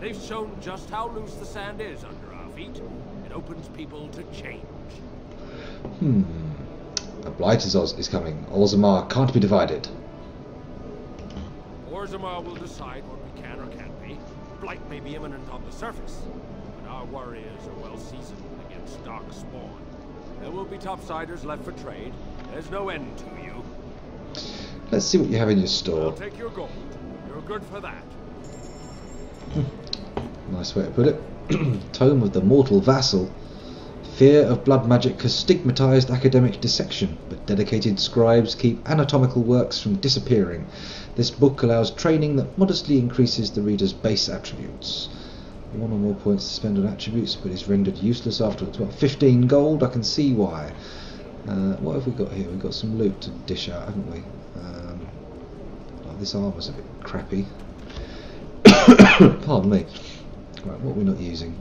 They've shown just how loose the sand is under our feet. It opens people to change. Hmm. A blight is, is coming. Orzammar can't be divided. Orzammar will decide what we can or can't be. Blight may be imminent on the surface, but our warriors are well seasoned. Darkspawn. There will be topsiders left for trade. There's no end to you. Let's see what you have in your store. I'll take your gold. You're good for that. Nice way to put it. Tome of the Mortal Vassal. Fear of blood magic has stigmatized academic dissection, but dedicated scribes keep anatomical works from disappearing. This book allows training that modestly increases the reader's base attributes. One or more points to spend on attributes, but is rendered useless afterwards. Well, fifteen gold, I can see why. Uh, what have we got here? We've got some loot to dish out, haven't we? Um, oh, this armor's a bit crappy. Pardon me. Right, what are we not using?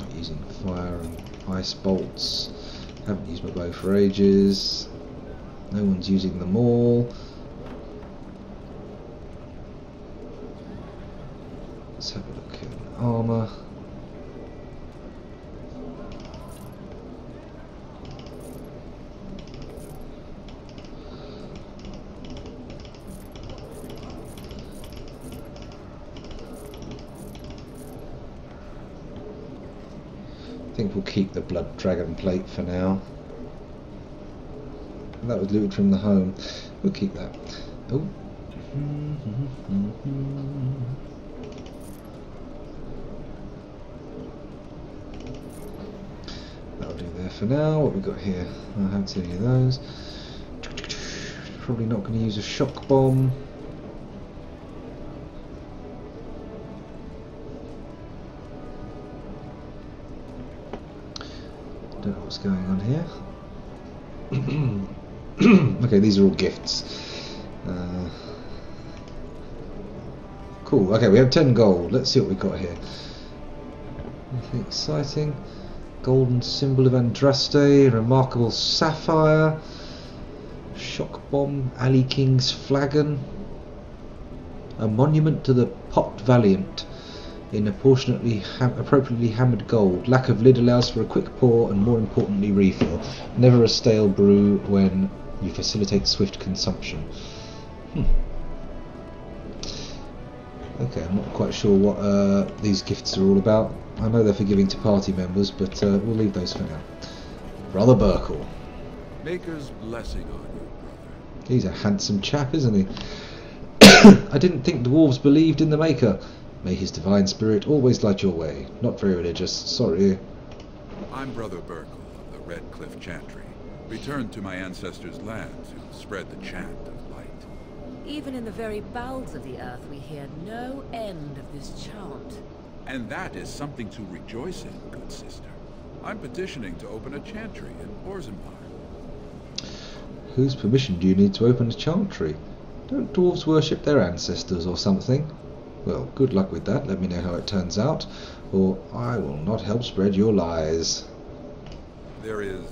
Not using fire and ice bolts. Haven't used my bow for ages. No one's using them all. Let's have a look at armour. I think we'll keep the blood dragon plate for now. That would loot from the home. We'll keep that. Oh. That'll do there for now. What have we got here? I haven't seen any of those. Probably not going to use a shock bomb. Don't know what's going on here. Okay, these are all gifts. Uh, cool. Okay, we have ten gold. Let's see what we got here. Nothing exciting. Golden symbol of Andraste. Remarkable sapphire. Shock bomb. Ali King's flagon. A monument to the popped valiant. In proportionately ham appropriately hammered gold. Lack of lid allows for a quick pour and, more importantly, refill. Never a stale brew when you facilitate swift consumption. Hmm. Okay, I'm not quite sure what uh, these gifts are all about. I know they're for giving to party members, but uh, we'll leave those for now. Brother Burkle. Maker's blessing on you, brother. He's a handsome chap, isn't he? I didn't think dwarves believed in the Maker. May his divine spirit always light your way. Not very religious, sorry. I'm Brother Burkle of the Red Cliff Chantry, returned to my ancestors' lands who spread the chant of light. Even in the very bowels of the earth we hear no end of this chant. And that is something to rejoice in, good sister. I'm petitioning to open a chantry in Orzammar. Whose permission do you need to open a chantry? Don't dwarves worship their ancestors or something? Well, good luck with that. Let me know how it turns out, or I will not help spread your lies. There is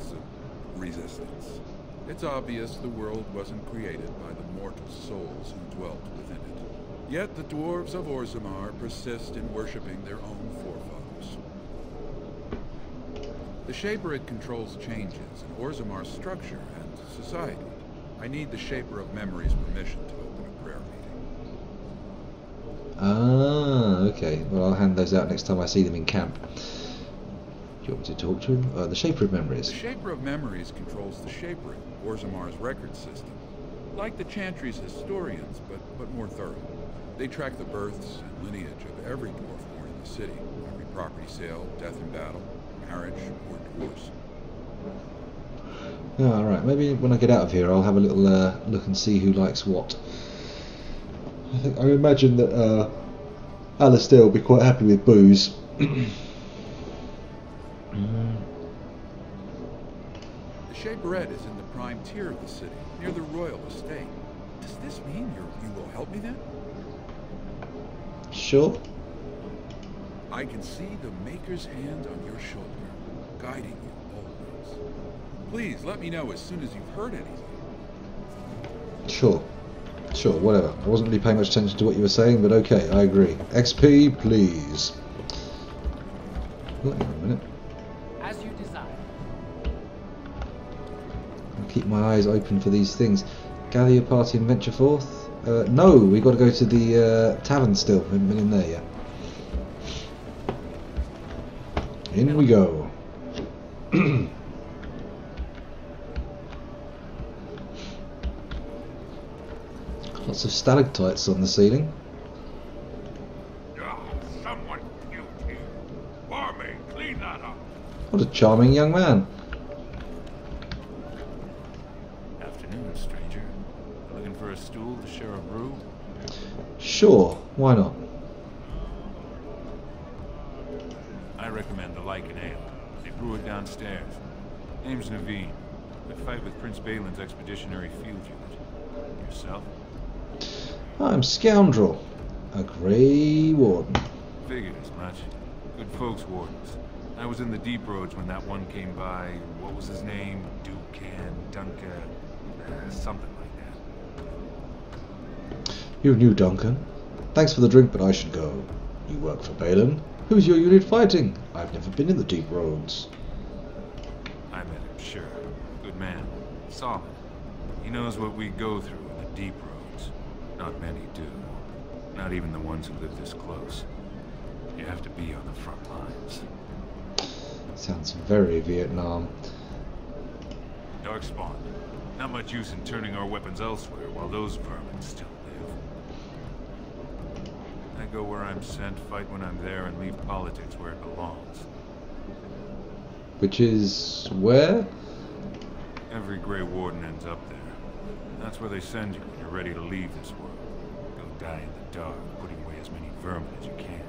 resistance. It's obvious the world wasn't created by the mortal souls who dwelt within it. Yet the dwarves of Orzammar persist in worshipping their own forefathers. The Shaperid controls changes in Orzammar's structure and society. I need the Shaper of Memory's permission to open a prayer meeting. Ah, okay. Well, I'll hand those out next time I see them in camp. Do you want me to talk to him? Uh, the Shaper of Memories. The Shaper of Memories controls the Shaper, Orzammar's record system. Like the Chantry's historians, but, but more thorough. They track the births and lineage of every dwarf born in the city. Every property sale, death in battle, marriage, or divorce. Oh, alright, maybe when I get out of here I'll have a little uh, look and see who likes what. I think I imagine that uh, Alistair will be quite happy with booze. The Shapered is in the prime tier of the city, near the royal estate. Does this mean you you will help me then? Sure. I can see the Maker's hand on your shoulder, guiding you always. Please let me know as soon as you've heard anything. Sure. Sure, whatever. I wasn't really paying much attention to what you were saying, but okay, I agree. X P, please. Wait a minute. As you desire. I'll keep my eyes open for these things. Gather your party and venture forth. Uh, no, we got to go to the uh, tavern still. We haven't been in there yet. In we go. Lots of stalactites on the ceiling. Oh, someone guilty. Barmaid, clean that up. What a charming young man. Afternoon, stranger. Looking for a stool to share a brew? Sure, why not? I recommend the Lycan Ale. They brew it downstairs. Name's Naveen. I fight with Prince Balin's expeditionary field unit. Yourself? I'm Scoundrel, a Grey Warden. Figured as much. Good folks, Wardens. I was in the Deep Roads when that one came by. What was his name? Duncan, Duncan, uh, something like that. You knew Duncan. Thanks for the drink, but I should go. You work for Balin. Who's your unit fighting? I've never been in the Deep Roads. I met him, sure. Good man. Solid. He knows what we go through in the Deep Roads. Not many do. Not even the ones who live this close. You have to be on the front lines. Sounds very Vietnam. Darkspawn. Not much use in turning our weapons elsewhere while those vermin still live. I go where I'm sent, fight when I'm there, and leave politics where it belongs. Which is where? Every Grey Warden ends up there. That's where they send you when you're ready to leave this world. Go die in the dark, putting away as many vermin as you can.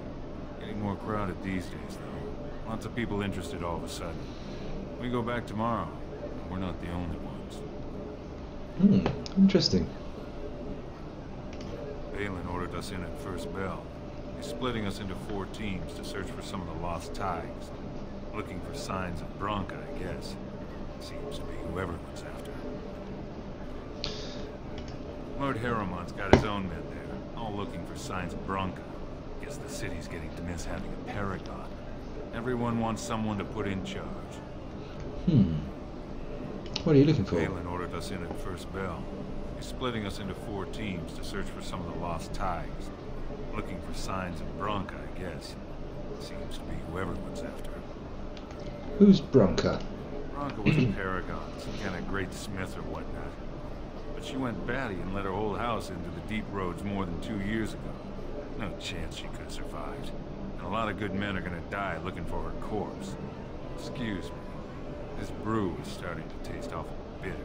Getting more crowded these days, though. Lots of people interested all of a sudden. We go back tomorrow. We're not the only ones. Hmm, interesting. Balin ordered us in at first bell. He's splitting us into four teams to search for some of the lost ties. Looking for signs of Branka, I guess. Seems to be who everyone's after. Lord Harrowmont's got his own men there, all looking for signs of Branka. Guess the city's getting to miss having a paragon. Everyone wants someone to put in charge. Hmm. What are you looking for? Cailan ordered us in at first bell. He's splitting us into four teams to search for some of the lost ties. Looking for signs of Branka, I guess. Seems to be who everyone's after. Who's Branka? Branka was a paragon, some kind of great smith or whatnot. But she went batty and let her whole house into the Deep Roads more than two years ago. No chance she could have survived. And a lot of good men are gonna die looking for her corpse. Excuse me. This brew is starting to taste awful bitter.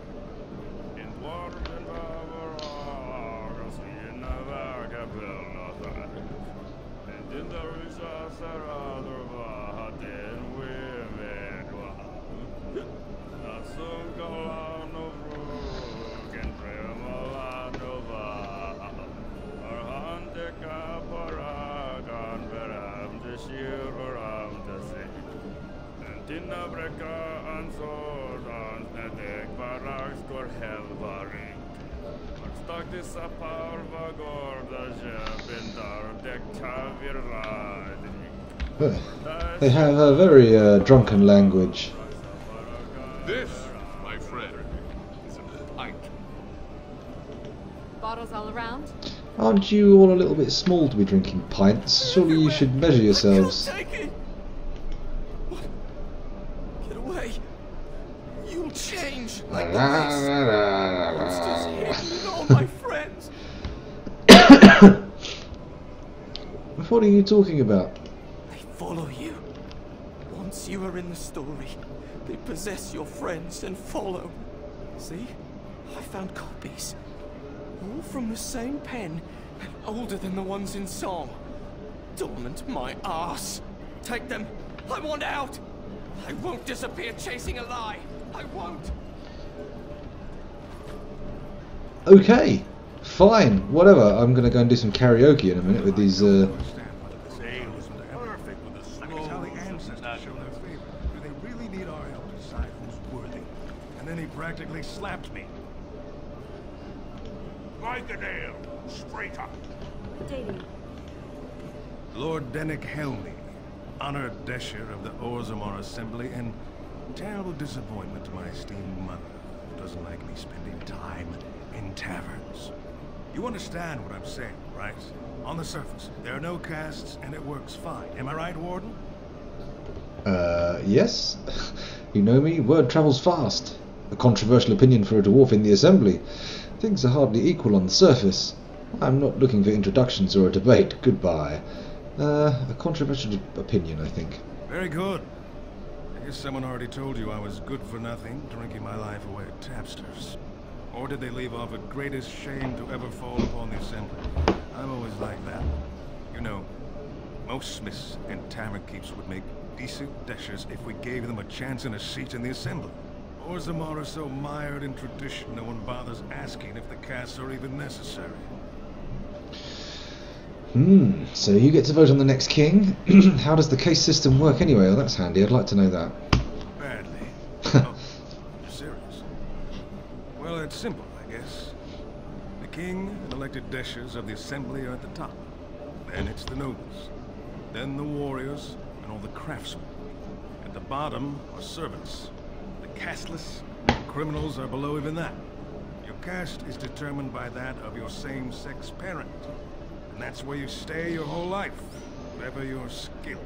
They have a very uh, drunken language. This, my friend, is a pint. Bottles all around? Aren't you all a little bit small to be drinking pints? Surely you should measure yourselves. What are you talking about? They follow you. Once you are in the story, they possess your friends and follow. See? I found copies. All from the same pen and older than the ones in song. Dormant my arse. Take them. I want out. I won't disappear chasing a lie. I won't. Okay. Fine. Whatever. I'm going to go and do some karaoke in a minute with these... Uh, practically slapped me. Like a nail, straight up. Dating. Lord Denik Helmy, honored Desher of the Orzammar Assembly, and terrible disappointment to my esteemed mother, who doesn't like me spending time in taverns. You understand what I'm saying, right? On the surface, there are no castes, and it works fine. Am I right, Warden? Uh, yes. You know me, word travels fast. A controversial opinion for a dwarf in the assembly. Things are hardly equal on the surface. I'm not looking for introductions or a debate. Goodbye. Uh, a controversial opinion, I think. Very good. I guess someone already told you I was good for nothing, drinking my life away at tapsters. Or did they leave off at greatest shame to ever fall upon the assembly? I'm always like that. You know, most smiths and tavern keeps would make decent deshers if we gave them a chance and a seat in the assembly. Orzammar is so mired in tradition, no one bothers asking if the casts are even necessary. Hmm, so you get to vote on the next king. How does the case system work anyway? Oh, that's handy. I'd like to know that. Badly. Oh, serious. Well, it's simple, I guess. The king and elected Deshers of the assembly are at the top. Then it's the nobles. Then the warriors and all the craftsmen. At the bottom are servants. The castless, the criminals are below even that. Your caste is determined by that of your same-sex parent. And that's where you stay your whole life, whatever your skill.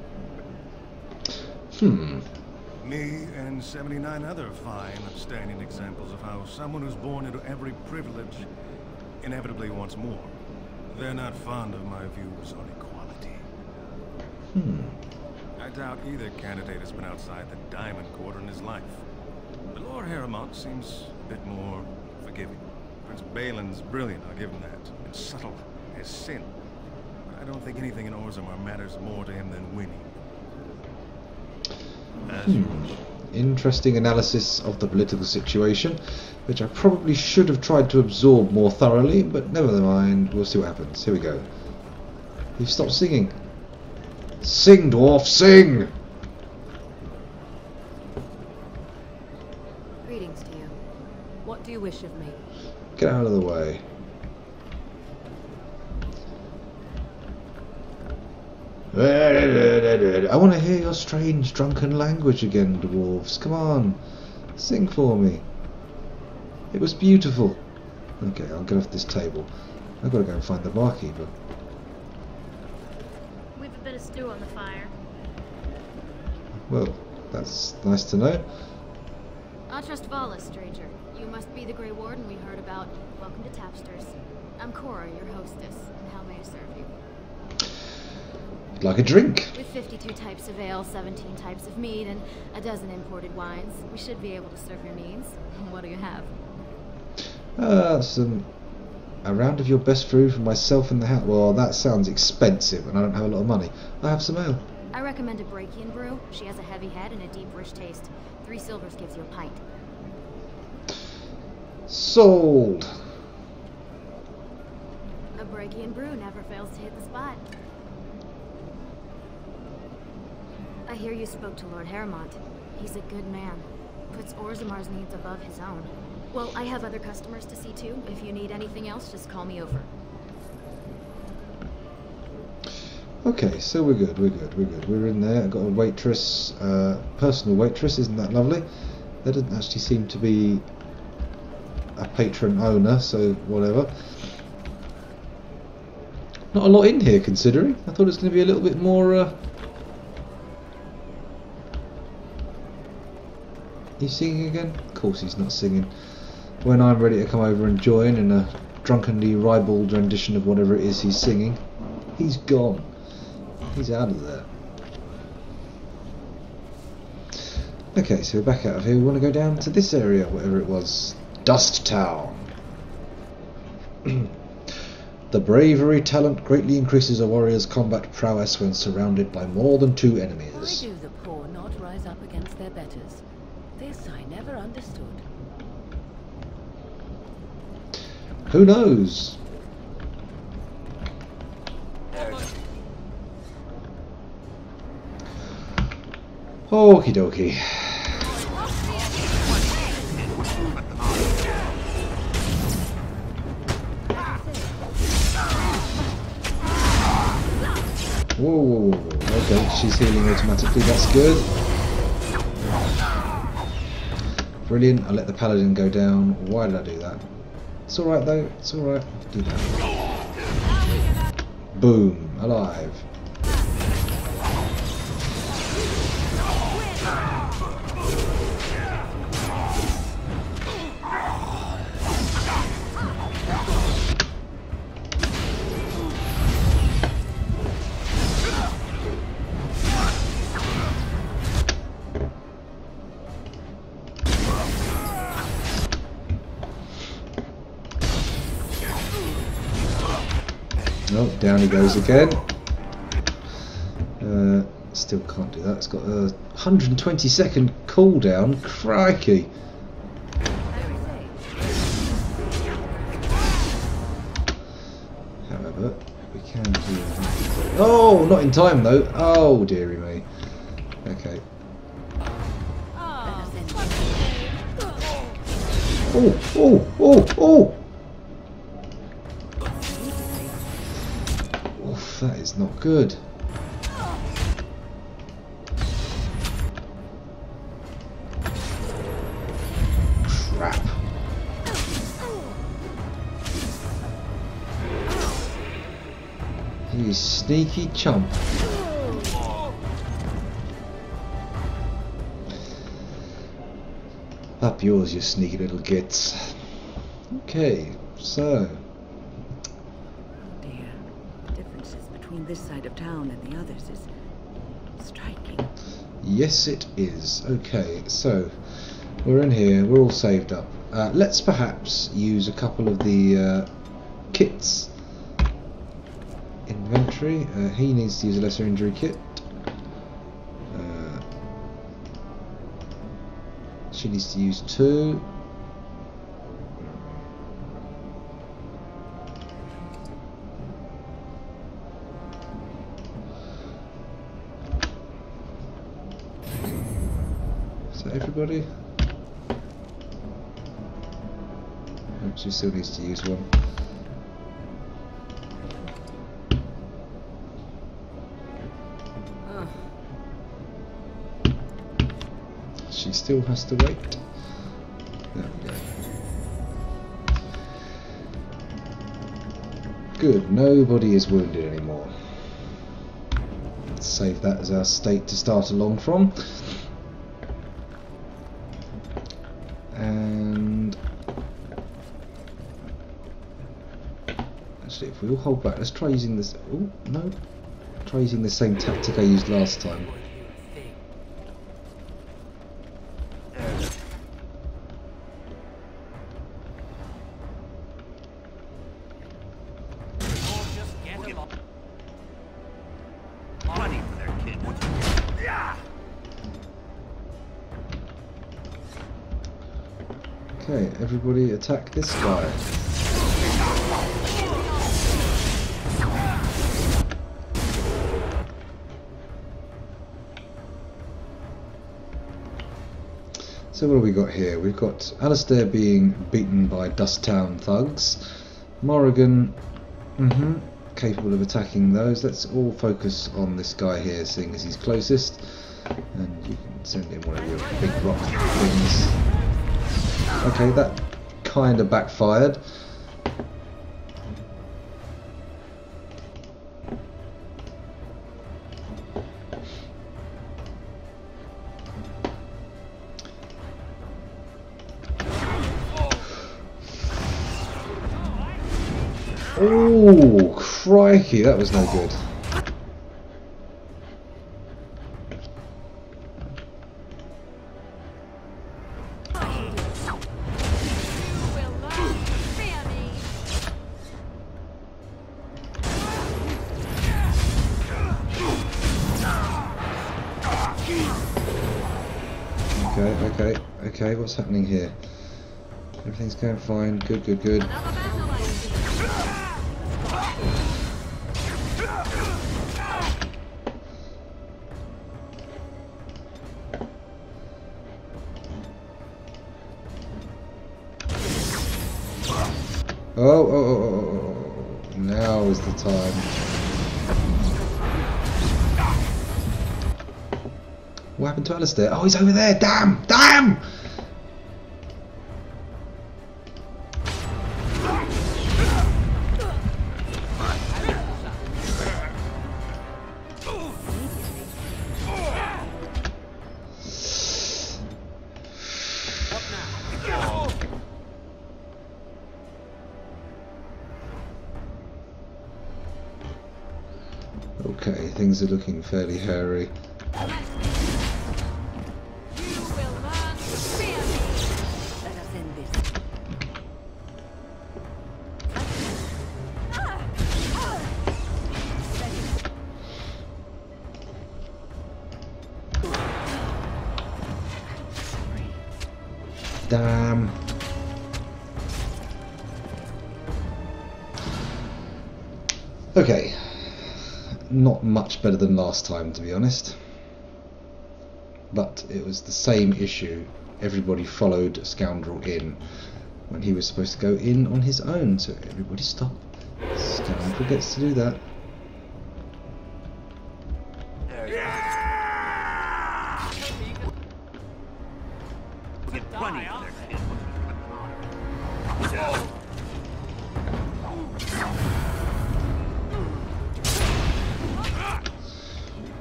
Hmm. Me and seventy-nine other fine, upstanding examples of how someone who's born into every privilege inevitably wants more. They're not fond of my views on equality. Hmm. I doubt either candidate has been outside the Diamond Quarter in his life. But Lord Harrowmont seems a bit more forgiving. Prince Balin's brilliant, I'll give him that, and subtle as sin. I don't think anything in Orzammar matters more to him than winning. Hmm. Interesting analysis of the political situation, which I probably should have tried to absorb more thoroughly, but never mind, we'll see what happens. Here we go. You've stopped singing. Sing, dwarf, sing! Greetings to you. What do you wish of me? Get out of the way. I want to hear your strange drunken language again, dwarves. Come on, sing for me. It was beautiful. Okay, I'll get off this table. I've got to go and find the barkeeper. We've a bit of stew on the fire. Well, that's nice to know. I trust Vala, stranger. You must be the Grey Warden we heard about. Welcome to Tapsters. I'm Cora, your hostess, and how may I serve you? Like a drink. With fifty-two types of ale, seventeen types of mead, and a dozen imported wines, we should be able to serve your needs. What do you have? Uh, some a round of your best food for myself and the house. Well, that sounds expensive, and I don't have a lot of money. I have some ale. I recommend a Brachian brew. She has a heavy head and a deep, rich taste. Three silvers gives you a pint. Sold. A Brachian brew never fails to hit the spot. I hear you spoke to Lord Harrowmont. He's a good man. Puts Orzammar's needs above his own. Well, I have other customers to see too. If you need anything else, just call me over. Okay, so we're good, we're good, we're good. We're in there. I've got a waitress, uh, personal waitress. Isn't that lovely? There doesn't actually seem to be a patron owner, so whatever. Not a lot in here, considering. I thought it was going to be a little bit more... Uh, He's singing again? Of course he's not singing. When I'm ready to come over and join in a drunkenly ribald rendition of whatever it is he's singing, he's gone. He's out of there. Okay, so we're back out of here. We want to go down to this area, whatever it was. Dust Town. The bravery talent greatly increases a warrior's combat prowess when surrounded by more than two enemies. Why do the poor not rise up against their betters? This I never understood. Who knows? Okie dokie. Whoa, okay, she's healing automatically, that's good. Brilliant, I let the paladin go down. Why did I do that? It's alright though, it's alright. Do that. Boom, alive. Down he goes again. Uh, still can't do that. It's got a one hundred twenty second cooldown. Crikey. we can do that. Oh, not in time though. Oh, dearie me. Okay. Oh, oh, oh, oh! Oof, that is not good. Crap. You sneaky chump. Up yours, you sneaky little gits. Okay, so. Dear, the differences between this side of town and the others is striking. Yes, it is. Okay, so we're in here. We're all saved up. Uh, let's perhaps use a couple of the uh, kits. Inventory. Uh, he needs to use a lesser injury kit. She needs to use two. Is that everybody? Oh, she still needs to use one. She still has to wait. There we go. Good, nobody is wounded anymore. Let's save that as our state to start along from. And actually, if we all hold back, let's try using this. Oh no! Try using the same tactic I used last time. Everybody attack this guy. So what have we got here? We've got Alistair being beaten by Dust Town thugs. Morrigan, mm-hmm, capable of attacking those. Let's all focus on this guy here, seeing as he's closest. And you can send him one of your big rock things. Okay, that kind of backfired. Oh, crikey, that was no good. What's happening here? Everything's going fine. Good, good, good. Oh, oh, oh, oh. Now is the time. What happened to Alistair? Oh, he's over there. Damn, damn. Okay, things are looking fairly hairy. Damn. Okay. not much better than last time, to be honest. But it was the same issue. Everybody followed Scoundrel in when he was supposed to go in on his own. So everybody stop. Scoundrel gets to do that.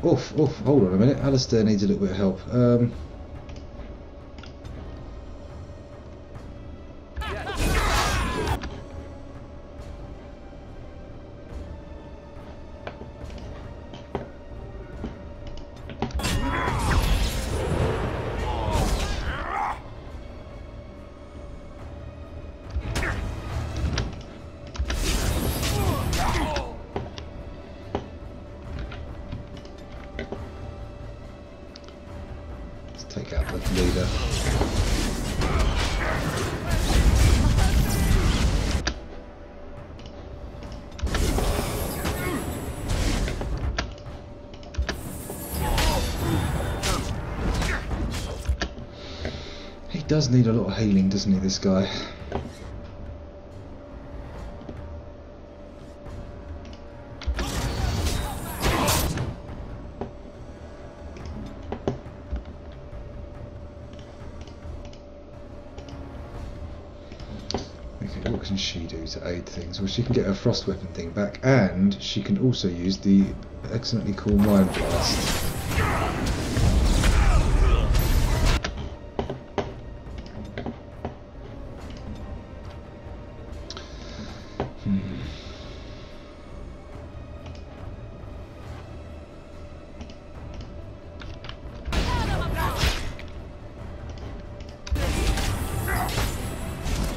Oof, oof, hold on a minute, Alistair needs a little bit of help. Um, does need a lot of healing, doesn't he, this guy? Okay, what can she do to aid things? Well, she can get her frost weapon thing back, and she can also use the excellently cool Mind Blast.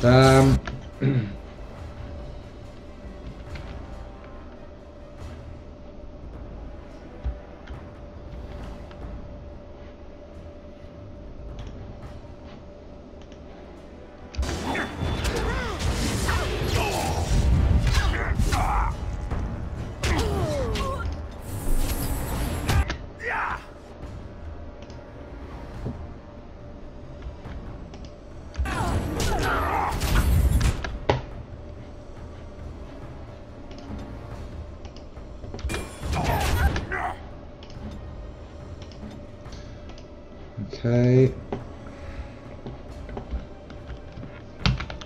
Um, Okay.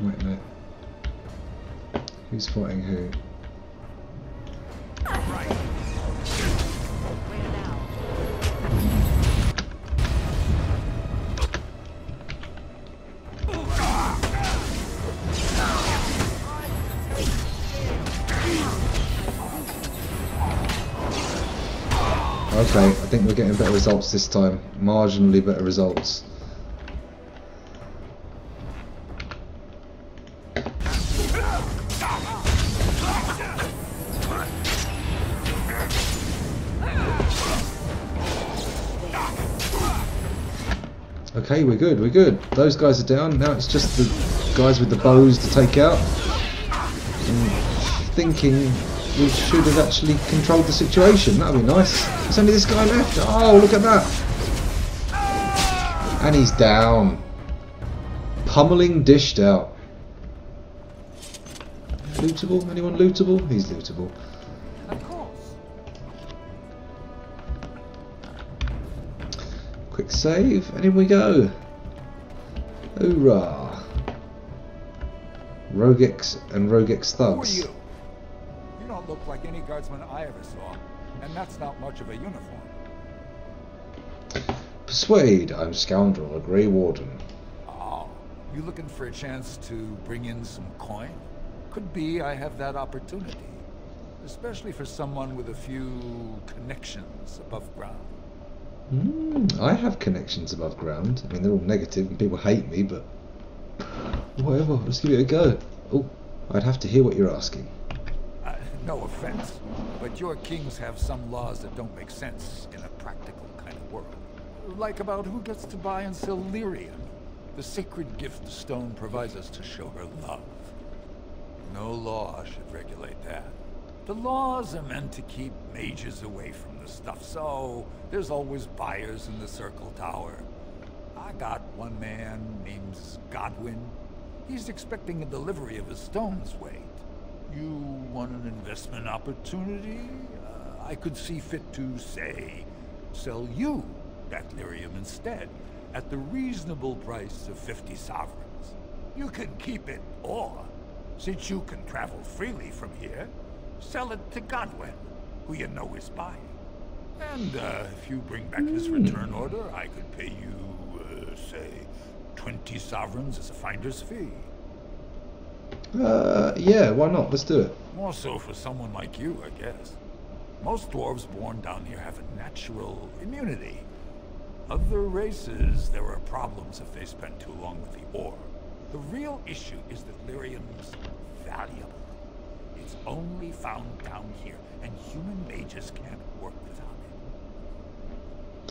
Wait a minute. Who's fighting who? Okay, I think we're getting better results this time. Marginally better results. Okay, we're good, we're good. Those guys are down. Now it's just the guys with the bows to take out. I'm thinking we should have actually controlled the situation. That would be nice. There's only this guy left. Oh, look at that. And he's down. Pummeling dished out. Lootable? Anyone lootable? He's lootable. Of course. Quick save. And in we go. Hoorah. Rogex and Rogex thugs. Who are you? You don't look like any guardsman I ever saw, and that's not much of a uniform. Persuade, I'm Scoundrel, a Grey Warden. Oh, you looking for a chance to bring in some coin? Could be I have that opportunity, especially for someone with a few connections above ground. Mm, I have connections above ground. I mean, they're all negative and people hate me, but whatever, let's give it a go. Oh, I'd have to hear what you're asking. No offense, but your kings have some laws that don't make sense in a practical kind of world. Like about who gets to buy and sell lyrium. The sacred gift the stone provides us to show her love. No law should regulate that. The laws are meant to keep mages away from the stuff, so there's always buyers in the Circle Tower. I got one man named Godwin. He's expecting a delivery of his stone's weight. You want an investment opportunity? Uh, I could see fit to, say, sell you that lyrium instead, at the reasonable price of fifty sovereigns. You can keep it, or, since you can travel freely from here, sell it to Godwin, who you know is buying. And uh, if you bring back his return order, I could pay you, uh, say, twenty sovereigns as a finder's fee. Uh, yeah, why not? Let's do it. More so for someone like you, I guess. Most dwarves born down here have a natural immunity. Other races, there are problems if they spend too long with the ore. The real issue is that lyrium's valuable. It's only found down here, and human mages can't work without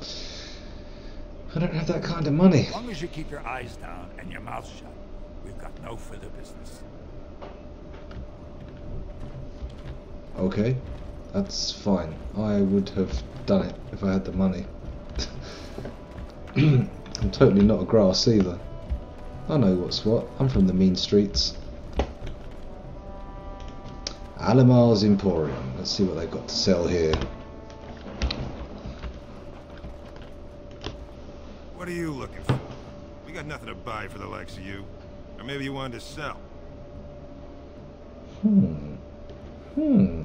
it. I don't have that kind of money. As long as you keep your eyes down and your mouth shut, we've got no further business. Okay, that's fine. I would have done it if I had the money. I'm totally not a grass either. I know what's what. I'm from the mean streets. Alamar's Emporium. Let's see what they've got to sell here. What are you looking for? We got nothing to buy for the likes of you. Or maybe you wanted to sell. Hmm. Hmm.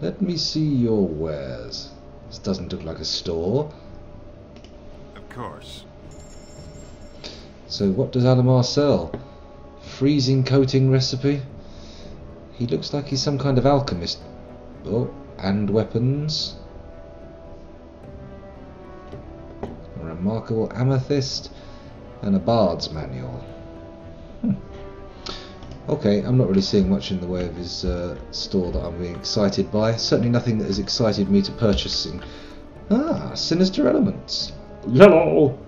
Let me see your wares. This doesn't look like a store. Of course. So what does Alamar sell? Freezing coating recipe? He looks like he's some kind of alchemist. Oh, and weapons. A remarkable amethyst and a bard's manual. Hmm. Okay, I'm not really seeing much in the way of his uh, store that I'm being excited by. Certainly nothing that has excited me to purchasing. Ah, sinister elements. Hello.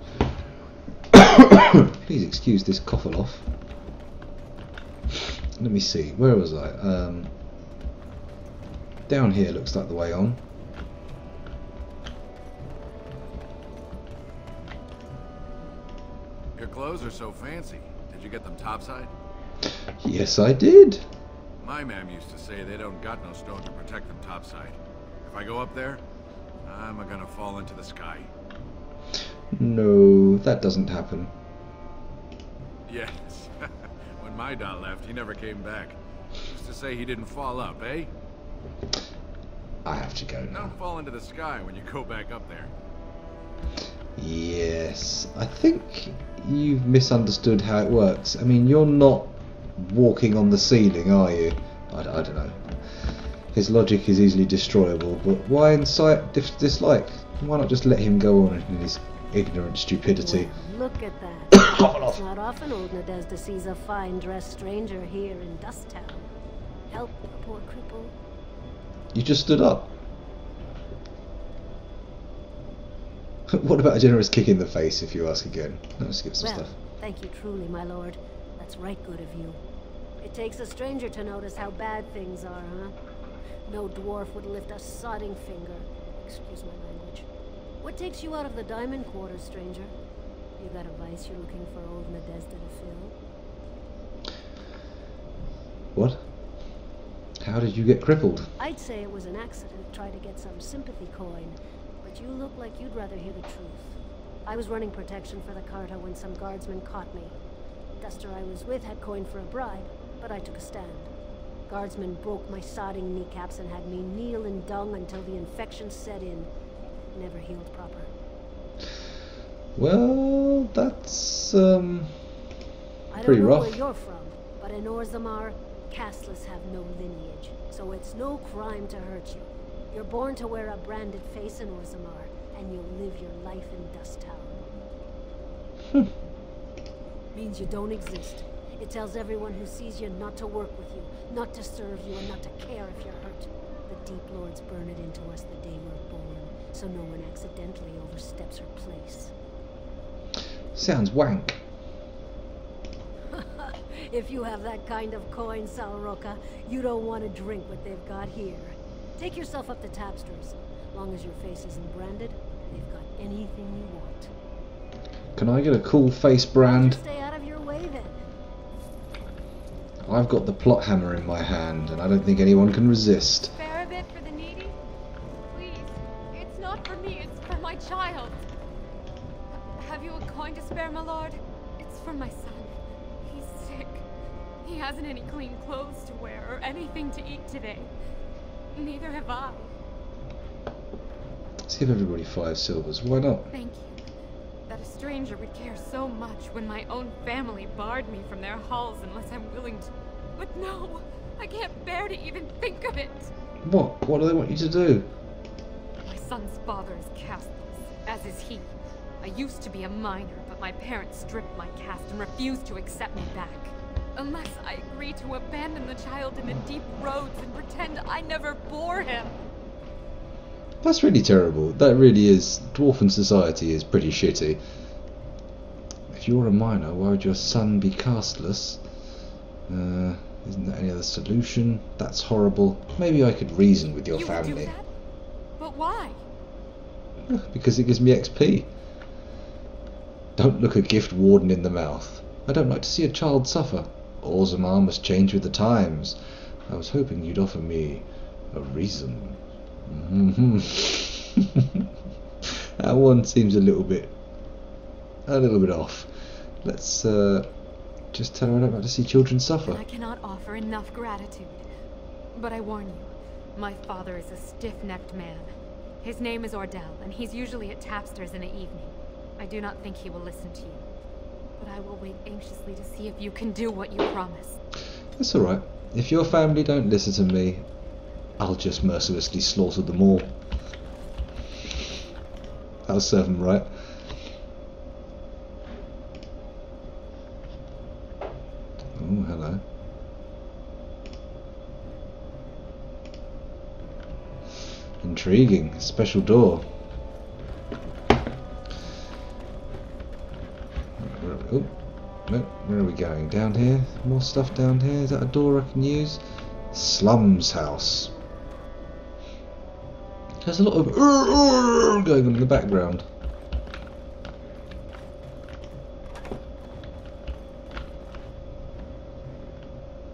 Please excuse this coffle off. Let me see, where was I? Um, down here looks like the way on. Your clothes are so fancy. Did you get them topside? Yes, I did. My ma'am used to say they don't got no stone to protect them topside. If I go up there, I'm gonna fall into the sky. No, that doesn't happen. Yes. When my dad left, he never came back. He used to say he didn't fall up, eh? I have to go now. Don't fall into the sky when you go back up there. Yes. I think you've misunderstood how it works. I mean, you're not walking on the ceiling, are you? I, I don't know. His logic is easily destroyable, but why incite dislike? Why not just let him go on in his ignorant stupidity? Well, look at that. It's not often Ordna does to seize a fine-dressed stranger here in Dust Town. Help the poor cripple. You just stood up. What about a generous kick in the face, if you ask again? Let's skip some well, stuff. Thank you truly, my lord. That's right good of you. It takes a stranger to notice how bad things are, huh? No dwarf would lift a sodding finger. Excuse my language. What takes you out of the Diamond Quarter, stranger? You got a vice you're looking for old Modesta to fill? What? How did you get crippled? I'd say it was an accident, trying to get some sympathy coin. But you look like you'd rather hear the truth. I was running protection for the Carta when some guardsmen caught me. Duster I was with had coin for a bribe, but I took a stand. Guardsmen broke my sodding kneecaps and had me kneel in dung until the infection set in. Never healed proper. Well, that's um pretty rough. I don't know where you're from, but in Orzammar, castless have no lineage, so it's no crime to hurt you. You're born to wear a branded face in Orzammar, and you live your life in Dust Town. Hmm. Means you don't exist. It tells everyone who sees you not to work with you, not to serve you, and not to care if you're hurt. The Deep Lords burn it into us the day we're born, so no one accidentally oversteps her place. Sounds wank. If you have that kind of coin, Salaroka, you don't want to drink what they've got here. Take yourself up to Tapsters. Long as your face isn't branded, they've got anything you want. Can I get a cool face brand? Stay out of your way then. I've got the plot hammer in my hand, and I don't think anyone can resist. Fair a bit for the needy? Please, it's not for me, it's for my child. H have you a coin to spare, my lord? It's for my son. He's sick. He hasn't any clean clothes to wear or anything to eat today. Neither have I. Let's give everybody five silvers. Why not? Thank you. That a stranger would care so much when my own family barred me from their halls unless I'm willing to. But no, I can't bear to even think of it. What? What do they want you to do? My son's father is castless, as is he. I used to be a minor, but my parents stripped my caste and refused to accept me back. Unless I agree to abandon the child in the Deep Roads and pretend I never bore him. That's really terrible. That really is. Dwarven society is pretty shitty. If you're a minor, why would your son be castless? Uh, isn't there any other solution? That's horrible. Maybe I could reason with your you family. Would do that? But why? Because it gives me X P. Don't look a gift warden in the mouth. I don't like to see a child suffer. Orzammar must change with the times. I was hoping you'd offer me a reason. Mm-hmm. That one seems a little bit, a little bit off. Let's uh, just tell her I don't like to see children suffer. I cannot offer enough gratitude, but I warn you, my father is a stiff-necked man. His name is Ordell, and he's usually at Tapsters in the evening. I do not think he will listen to you, but I will wait anxiously to see if you can do what you promised. That's all right. If your family don't listen to me, I'll just mercilessly slaughter them all. That'll serve them right. Oh, hello. Intriguing. Special door. Where are we? Oh, no, where are we going? Down here? More stuff down here? Is that a door I can use? Slum's house. There's a lot of going on in the background.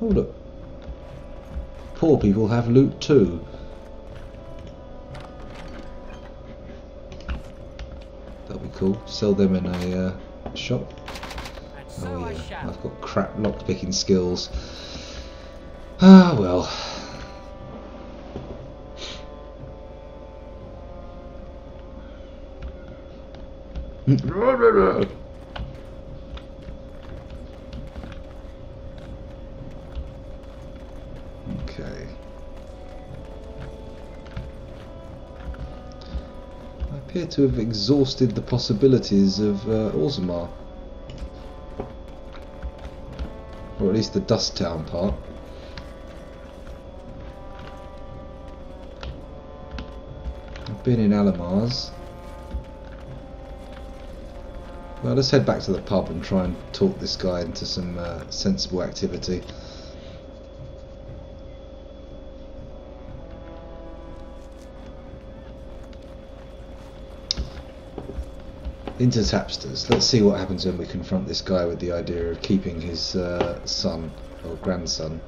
Oh look. Poor people have loot too. That'll be cool. Sell them in a uh, shop. Oh yeah, I've got crap lockpicking skills. Ah well. Okay. I appear to have exhausted the possibilities of uh, Orzammar. Or at least the Dust Town part. I've been in Alamar's. Well, let's head back to the pub and try and talk this guy into some uh, sensible activity. Into Tapsters. Let's see what happens when we confront this guy with the idea of keeping his uh, son, or grandson.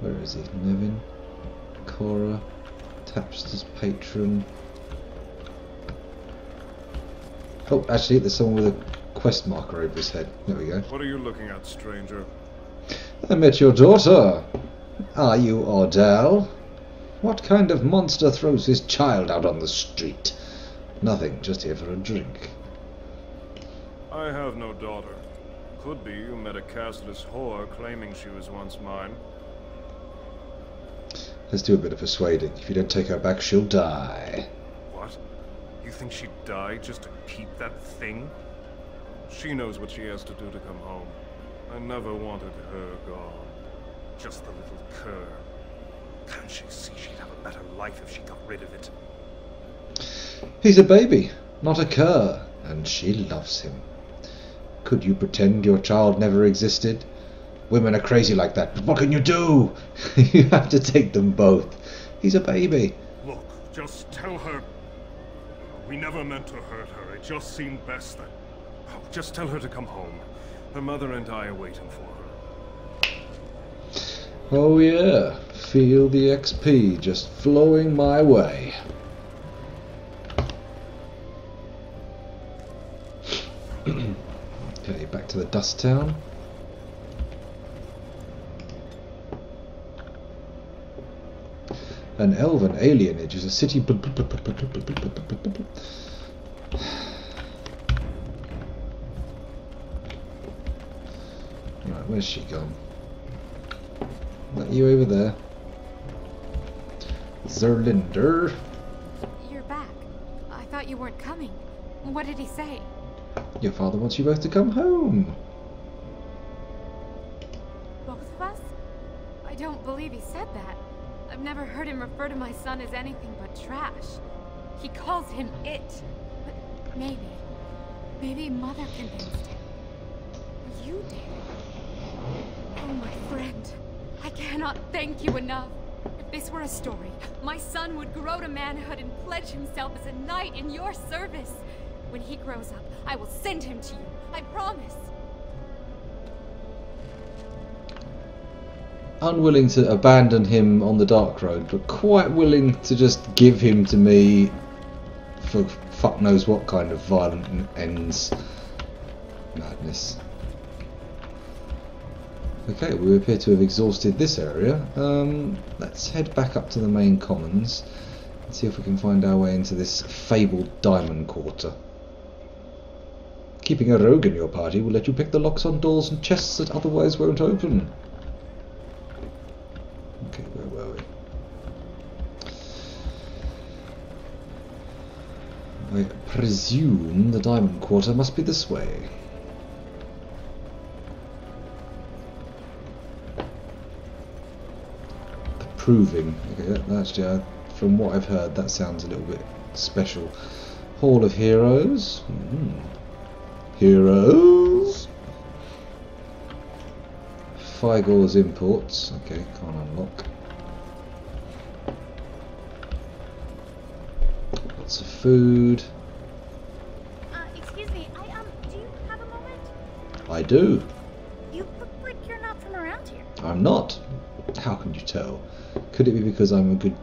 Where is he? Nevin? Cora? Tapsters patron? Oh, actually, there's someone with a quest marker over his head. There we go. What are you looking at, stranger? I met your daughter. Are you Ordell? What kind of monster throws his child out on the street? Nothing, just here for a drink. I have no daughter. Could be you met a castless whore claiming she was once mine. Let's do a bit of persuading. If you don't take her back, she'll die. What? You think she'd die just to keep that thing? She knows what she has to do to come home. I never wanted her gone. Just the little cur. Can't she see she'd have a better life if she got rid of it? He's a baby, not a cur, and she loves him. Could you pretend your child never existed? Women are crazy like that. But what can you do? You have to take them both. He's a baby. Look, just tell her. We never meant to hurt her. It just seemed best that... Oh, just tell her to come home. Her mother and I are waiting for her. Oh yeah. Feel the X P just flowing my way. Okay, back to the dust town. An elven alienage is a city. Right, where's she gone? Is that you over there? Zerlinder. You're back. I thought you weren't coming. What did he say? Your father wants you both to come home. Both of us? I don't believe he said that. I've never heard him refer to my son as anything but trash. He calls him it. But maybe, maybe Mother convinced him. You did. Oh, my friend. I cannot thank you enough. If this were a story, my son would grow to manhood and pledge himself as a knight in your service. When he grows up, I will send him to you. I promise. Unwilling to abandon him on the dark road, but quite willing to just give him to me for fuck knows what kind of violent ends. Madness. Okay, we appear to have exhausted this area. Um, let's head back up to the main commons and see if we can find our way into this fabled diamond quarter. Keeping a rogue in your party will let you pick the locks on doors and chests that otherwise won't open. Okay, where were we? I presume the diamond quarter must be this way. The proving. Okay, actually, I, from what I've heard, that sounds a little bit special. Hall of Heroes. Mm. Heroes. Fygor's Imports. Okay, can't unlock. Lots of food. Uh, excuse me, I um, do you have a moment? I do. You look like you're not from around here. I'm not. How can you tell? Could it be because I'm a good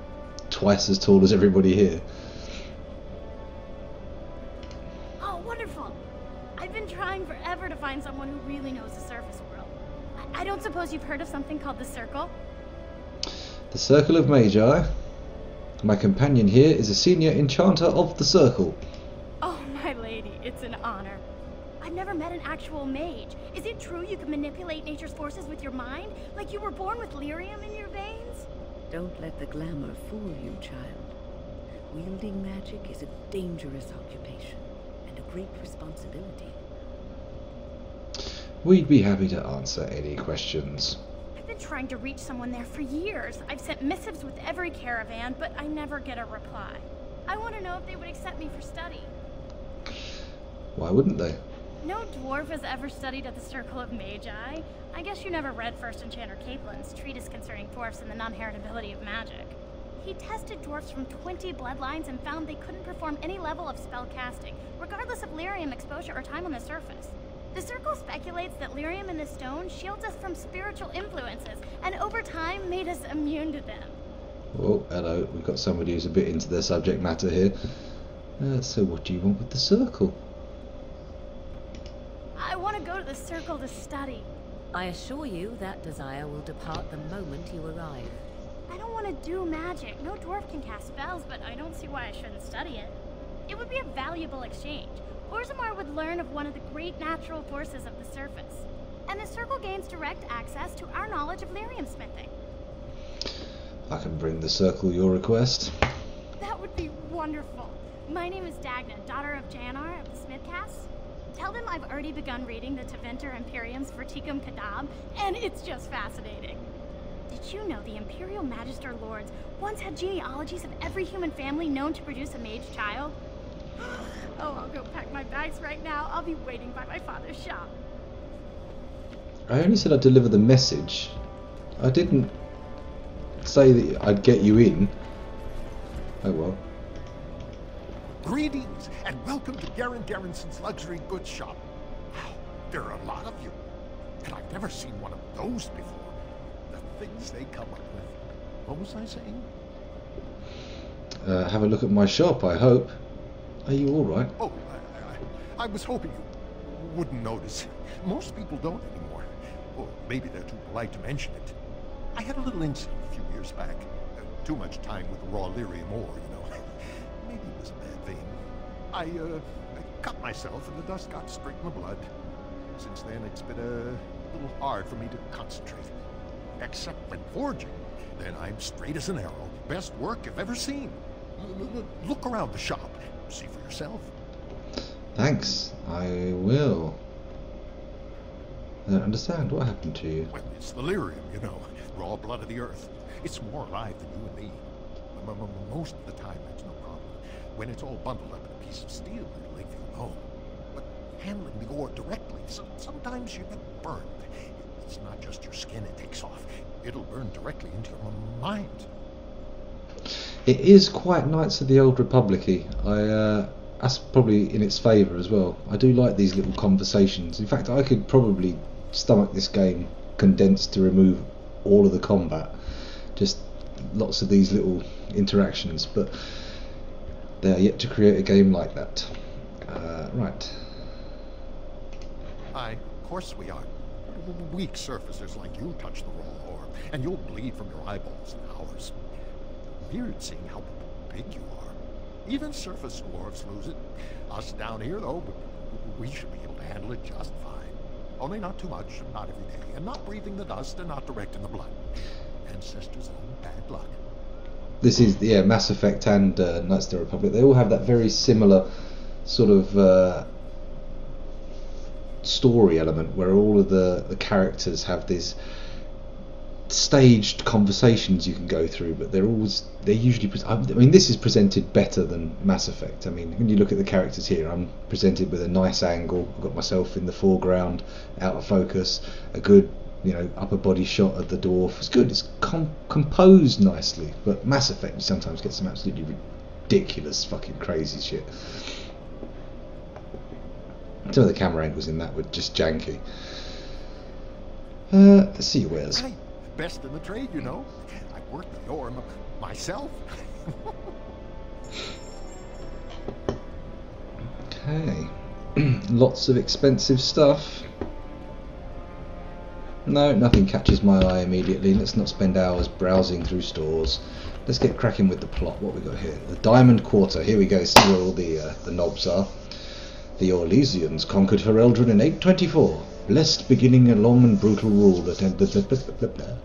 twice as tall as everybody here? Oh, wonderful! I've been trying forever to find someone who really knows the surface world. I don't suppose you've heard of something called the Circle? The Circle of Magi. My companion here is a senior enchanter of the Circle. Oh, my lady, it's an honor. I've never met an actual mage. Is it true you can manipulate nature's forces with your mind? Like you were born with lyrium in your veins? Don't let the glamour fool you, child. Wielding magic is a dangerous occupation and a great responsibility. We'd be happy to answer any questions. I've been trying to reach someone there for years. I've sent missives with every caravan, but I never get a reply. I want to know if they would accept me for study. Why wouldn't they? No dwarf has ever studied at the Circle of Magi. I guess you never read First Enchanter Capelin's treatise concerning dwarfs and the non-heritability of magic. He tested dwarfs from twenty bloodlines and found they couldn't perform any level of spellcasting, regardless of lyrium exposure or time on the surface. The Circle speculates that lyrium in the stone shields us from spiritual influences, and over time made us immune to them. Oh, hello. We've got somebody who's a bit into their subject matter here. Uh, so what do you want with the Circle? I want to go to the Circle to study. I assure you that desire will depart the moment you arrive. I don't want to do magic. No dwarf can cast spells, but I don't see why I shouldn't study it. It would be a valuable exchange. Orzammar would learn of one of the great natural forces of the surface, and the Circle gains direct access to our knowledge of lyrium smithing. I can bring the Circle your request. That would be wonderful. My name is Dagna, daughter of Janar of the Smithcast. Tell them I've already begun reading the Teventer Imperium's Verticum Kadab, and it's just fascinating. Did you know the Imperial Magister Lords once had genealogies of every human family known to produce a mage child? Oh, I'll go pack my bags right now. I'll be waiting by my father's shop. I only said I'd deliver the message. I didn't say that I'd get you in. Oh well. Greetings and welcome to Darren Darrenson's Luxury Goods Shop. Wow, there are a lot of you, and I've never seen one of those before. The things they come up with. What was I saying? Uh, have a look at my shop, I hope. Are you all right? Oh, I, I, I was hoping you wouldn't notice. Most people don't anymore. Or maybe they're too polite to mention it. I had a little incident a few years back. Uh, too much time with the raw lyrium ore, you know. Maybe it was a bad thing. I, uh, I cut myself and the dust got straight in the blood. Since then, it's been a little hard for me to concentrate. Except when forging. Then I'm straight as an arrow. Best work you've ever seen. Look around the shop. See for yourself. Thanks. I will. I don't understand. What happened to you? Well, it's the lyrium, you know. Raw blood of the earth. It's more alive than you and me. Most of the time, that's no problem. When it's all bundled up in a piece of steel, it'll leave you alone. But handling the ore directly, so sometimes you get burned. It's not just your skin it takes off. It'll burn directly into your mind. It is quite Knights of the Old Republic-y. I, uh, that's probably in its favour as well. I do like these little conversations. In fact, I could probably stomach this game condensed to remove all of the combat. Just lots of these little interactions, but they are yet to create a game like that. Uh, right. Aye, of course we are. Weak surfacers like you touch the raw ore, and you'll bleed from your eyeballs in hours. Weird seeing how big you are. Even surface dwarves lose it. Us down here, though, we should be able to handle it just fine. Only not too much, and not every day, and not breathing the dust, and not directing the blood. Ancestors' own bad luck. This is, yeah, Mass Effect and uh, Knights of the Republic. They all have that very similar sort of uh, story element where all of the, the characters have these staged conversations you can go through, but they're always they're usually. I mean, this is presented better than Mass Effect. I mean, when you look at the characters here, I'm presented with a nice angle. I've got myself in the foreground, out of focus, a good, you know, upper body shot of the dwarf. It's good. It's com composed nicely. But Mass Effect, you sometimes get some absolutely ridiculous, fucking crazy shit. Some of the camera angles in that were just janky. Uh, let's see where's. Best in the trade, you know. I've worked the ore myself. Okay. Lots of expensive stuff. No, nothing catches my eye immediately. Let's not spend hours browsing through stores. Let's get cracking with the plot. What have we got here? The Diamond Quarter. Here we go. See where all the, uh, the knobs are. The Orlesians conquered Ferelden in eight twenty-four. Blessed beginning a long and brutal rule that ended. Blah, blah, blah, blah, blah.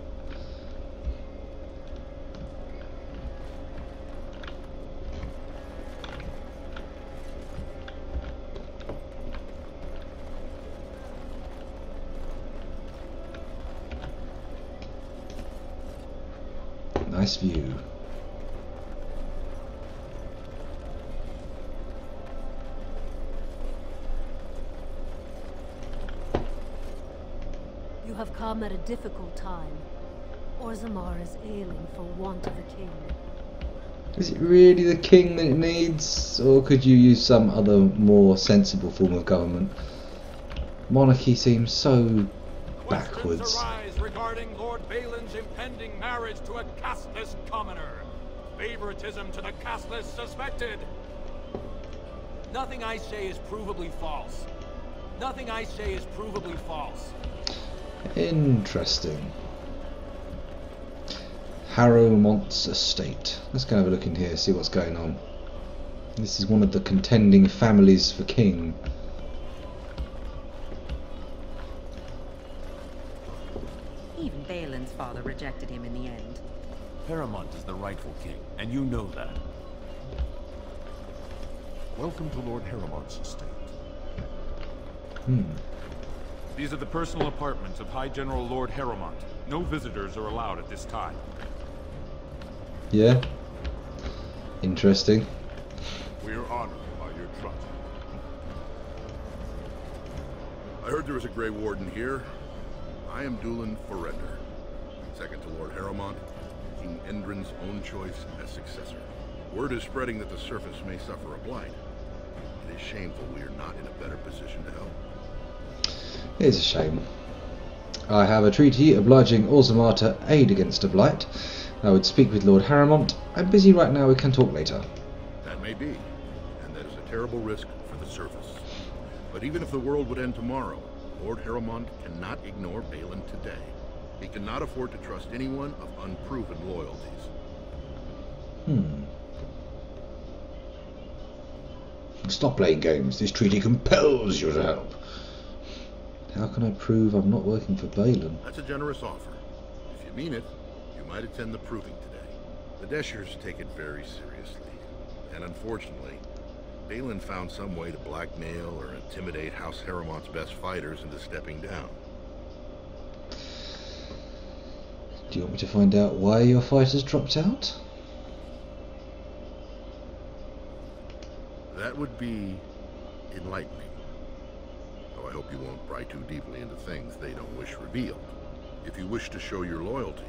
Nice view. Have come at a difficult time. Orzammar is ailing for want of a king. Is it really the king that it needs, or could you use some other more sensible form of government? Monarchy seems so backwards. Questions arise regarding Lord Balin's impending marriage to a casteless commoner. Favoritism to the casteless suspected. Nothing I say is provably false. Nothing I say is provably false. Interesting. Harrowmont's estate. Let's go have a look in here, see what's going on. This is one of the contending families for king. Even Balin's father rejected him in the end. Paramount is the rightful king, and you know that. Welcome to Lord Harrowmont's estate. Hmm. These are the personal apartments of High General Lord Harrowmont. No visitors are allowed at this time. Yeah. Interesting. We are honored by your trust. I heard there was a Grey Warden here. I am Dulan Ferelden, second to Lord Harrowmont, King Endrin's own choice as successor. Word is spreading that the surface may suffer a blight. It is shameful we are not in a better position to help. It is a shame. I have a treaty obliging Orzammar to aid against a blight. I would speak with Lord Harrowmont. I'm busy right now, we can talk later. That may be, and that is a terrible risk for the surface. But even if the world would end tomorrow, Lord Harrowmont cannot ignore Balin today. He cannot afford to trust anyone of unproven loyalties. Hmm. Stop playing games. This treaty compels you to help. How can I prove I'm not working for Balin? That's a generous offer. If you mean it, you might attend the proving today. The Deshers take it very seriously. And unfortunately, Balin found some way to blackmail or intimidate House Harrowmont's best fighters into stepping down. Do you want me to find out why your fighters dropped out? That would be enlightening. Though I hope you won't pry too deeply into things they don't wish revealed. If you wish to show your loyalty,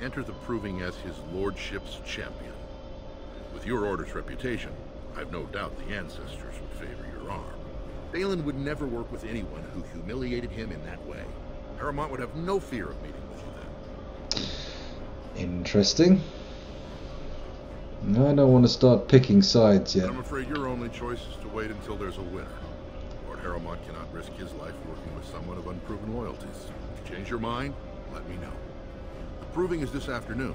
enter the proving as his lordship's champion. With your order's reputation, I've no doubt the ancestors would favor your arm. Balin would never work with anyone who humiliated him in that way. Harrowmont would have no fear of meeting with you then. Interesting. No, I don't want to start picking sides yet. I'm afraid your only choice is to wait until there's a winner. Lord Harrowmont cannot risk his life working with someone of unproven loyalties. If you change your mind, let me know. The proving is this afternoon,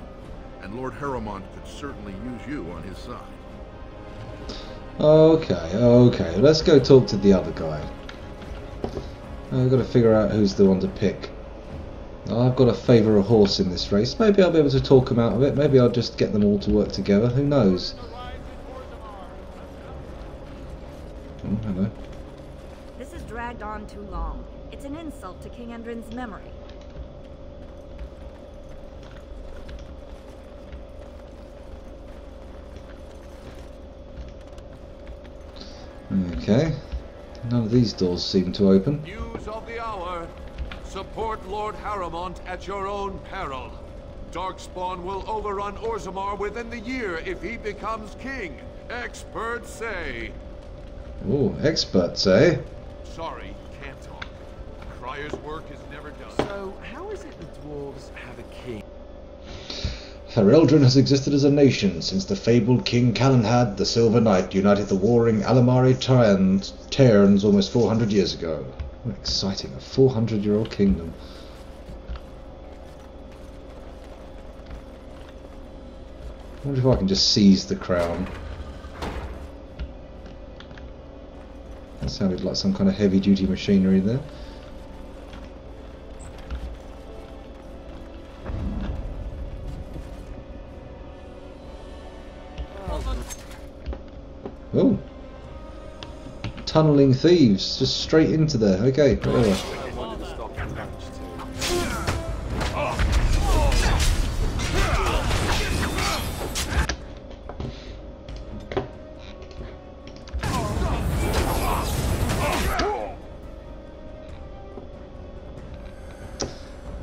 and Lord Harrowmont could certainly use you on his side. Okay, okay, let's go talk to the other guy. I've got to figure out who's the one to pick. I've got to favour a horse in this race. Maybe I'll be able to talk them out of it. Maybe I'll just get them all to work together. Who knows? Oh, hello. This has dragged on too long. It's an insult to King Endrin's memory. Okay. None of these doors seem to open. News of the hour. Support Lord Harrowmont at your own peril. Darkspawn will overrun Orzammar within the year if he becomes king. Experts say. Ooh, experts say. Sorry, can't talk. Crier's work is never done. So, how is it the dwarves have a king? Ferelden has existed as a nation since the fabled King Cailan the Silver Knight united the warring Alamari Terrans almost four hundred years ago. What exciting, a four hundred year old kingdom. I wonder if I can just seize the crown. That sounded like some kind of heavy duty machinery there. Oh, tunneling thieves, just straight into there. Okay, whatever.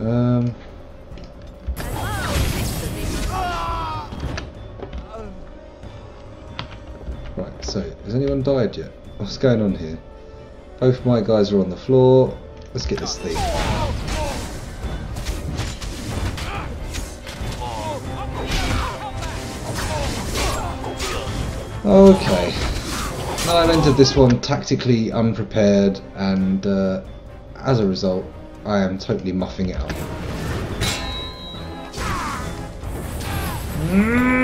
Um. So, has anyone died yet? What's going on here? Both my guys are on the floor. Let's get this thing. Okay. Now I've entered this one tactically unprepared, and uh, as a result, I am totally muffing it up. Mm.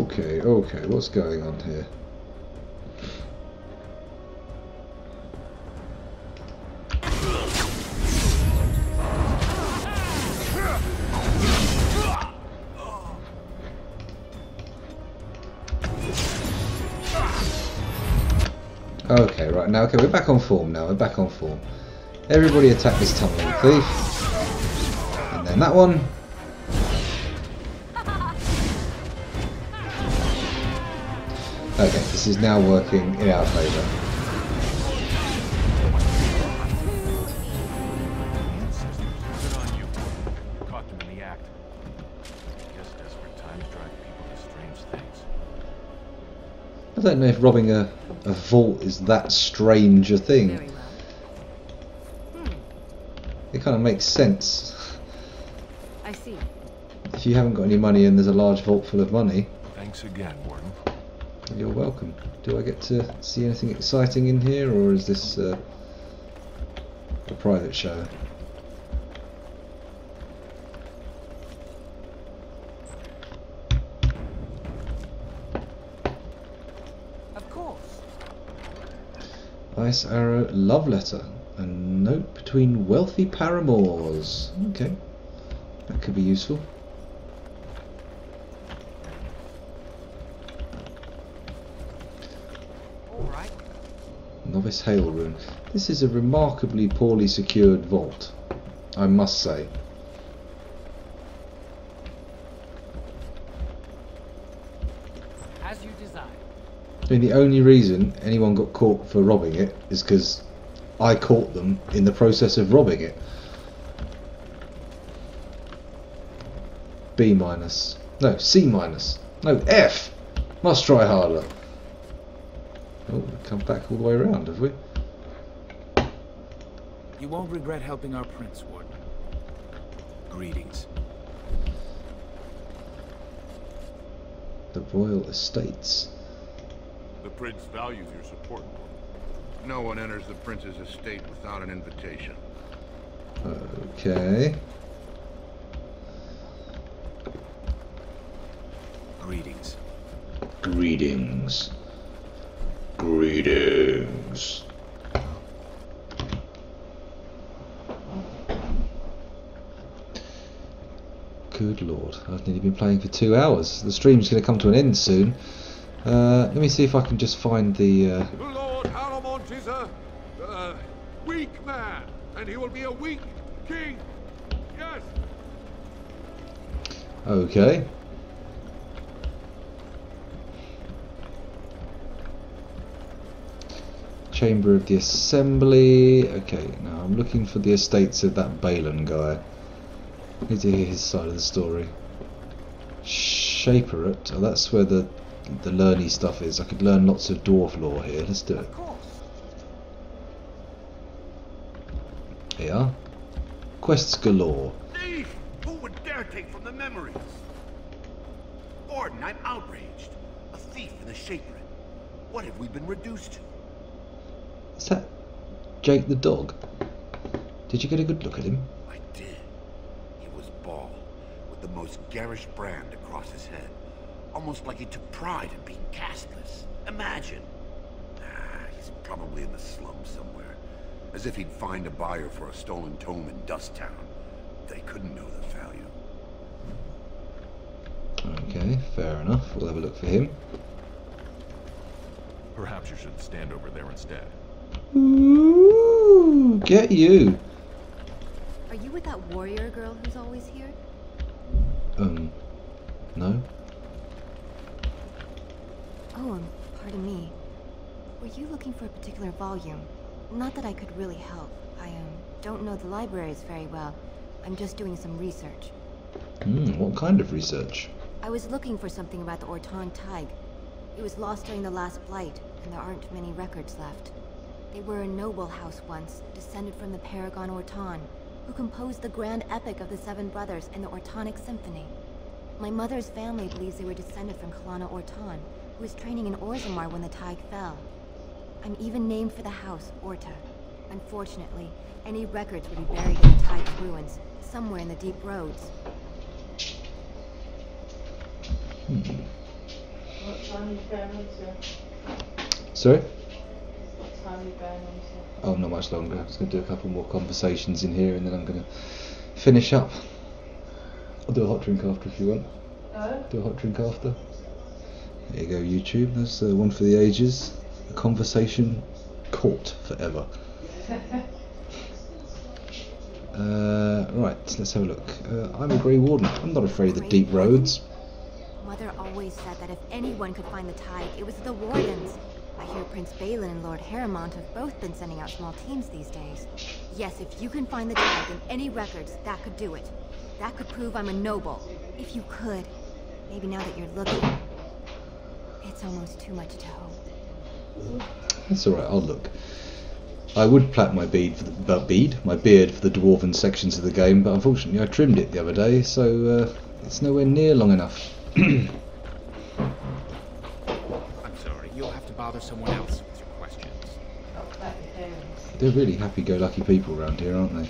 Okay, okay, what's going on here? Okay, right now, okay, we're back on form now, we're back on form. Everybody attack this tumbling thief. And then that one. Okay, this is now working in our favour. I don't know if robbing a, a vault is that strange a thing. It kind of makes sense. I see. If you haven't got any money and there's a large vault full of money. Thanks again, Warden. You're welcome. Do I get to see anything exciting in here, or is this uh, a private show? Ice Arrow Love Letter. A note between wealthy paramours. Okay. That could be useful. Alright. Novice Hail Rune. This is a remarkably poorly secured vault, I must say. I mean, the only reason anyone got caught for robbing it is because I caught them in the process of robbing it. B minus. No, C minus. No, F! Must try harder. Oh, we've come back all the way around, have we? You won't regret helping our prince, Warden. Greetings. The Royal Estates. The Prince values your support. No one enters the Prince's estate without an invitation. Okay. Greetings. Greetings. Greetings. Good Lord. I've nearly been playing for two hours. The stream's going to come to an end soon. Uh, let me see if I can just find the. Uh... Lord Harrowmont is a uh, weak man, and he will be a weak king. Yes. Okay. Chamber of the Assembly. Okay, now I'm looking for the estates of that Balin guy. I need to hear his side of the story. Shaperet. Oh, that's where the. The learny stuff is. I could learn lots of dwarf lore here. Let's do it. Yeah. Quests galore. Thief! Who would dare take from the memories? Warden, I'm outraged. A thief and a shaper. What have we been reduced to? Is that Jake the dog? Did you get a good look at him? I did. He was bald, with the most garish brand across his head. Almost like he took pride in being castless. Imagine. Ah, he's probably in the slums somewhere. As if he'd find a buyer for a stolen tome in Dust Town. They couldn't know the value. Okay, fair enough. We'll have a look for him. Perhaps you should stand over there instead. Ooh, get you. Are you with that warrior girl who's always here? Um, no. Oh, um, pardon me. Were you looking for a particular volume? Not that I could really help. I um, don't know the libraries very well. I'm just doing some research. Hmm, what kind of research? I was looking for something about the Orton Taig. It was lost during the last Blight, and there aren't many records left. They were a noble house once, descended from the Paragon Orton, who composed the grand epic of the Seven Brothers and the Ortonic Symphony. My mother's family believes they were descended from Kalana Orton, who was training in Orzammar when the Taig fell. I'm even named for the house, Orta. Unfortunately, any records would be buried in the Taig's ruins, somewhere in the Deep Roads. Hmm. What time you going into? Sorry? What time you going into? Oh, not much longer. I'm just going to do a couple more conversations in here and then I'm going to finish up. I'll do a hot drink after if you want. No? Do a hot drink after. There you go, YouTube. That's uh, one for the ages. A conversation caught forever. Uh, right, let's have a look. Uh, I'm a Grey Warden. I'm not afraid of the deep roads. Mother always said that if anyone could find the tide, it was the Wardens. I hear Prince Balin and Lord Harrowmont have both been sending out small teams these days. Yes, if you can find the tide in any records, that could do it. That could prove I'm a noble. If you could. Maybe now that you're looking. It's almost too much to hope. That's alright, I'll look. I would plait my bead for the uh, bead, my beard for the dwarven sections of the game, but unfortunately I trimmed it the other day, so uh, it's nowhere near long enough. I'm sorry, you'll have to bother someone else with your questions. They're really happy-go-lucky people around here, aren't they?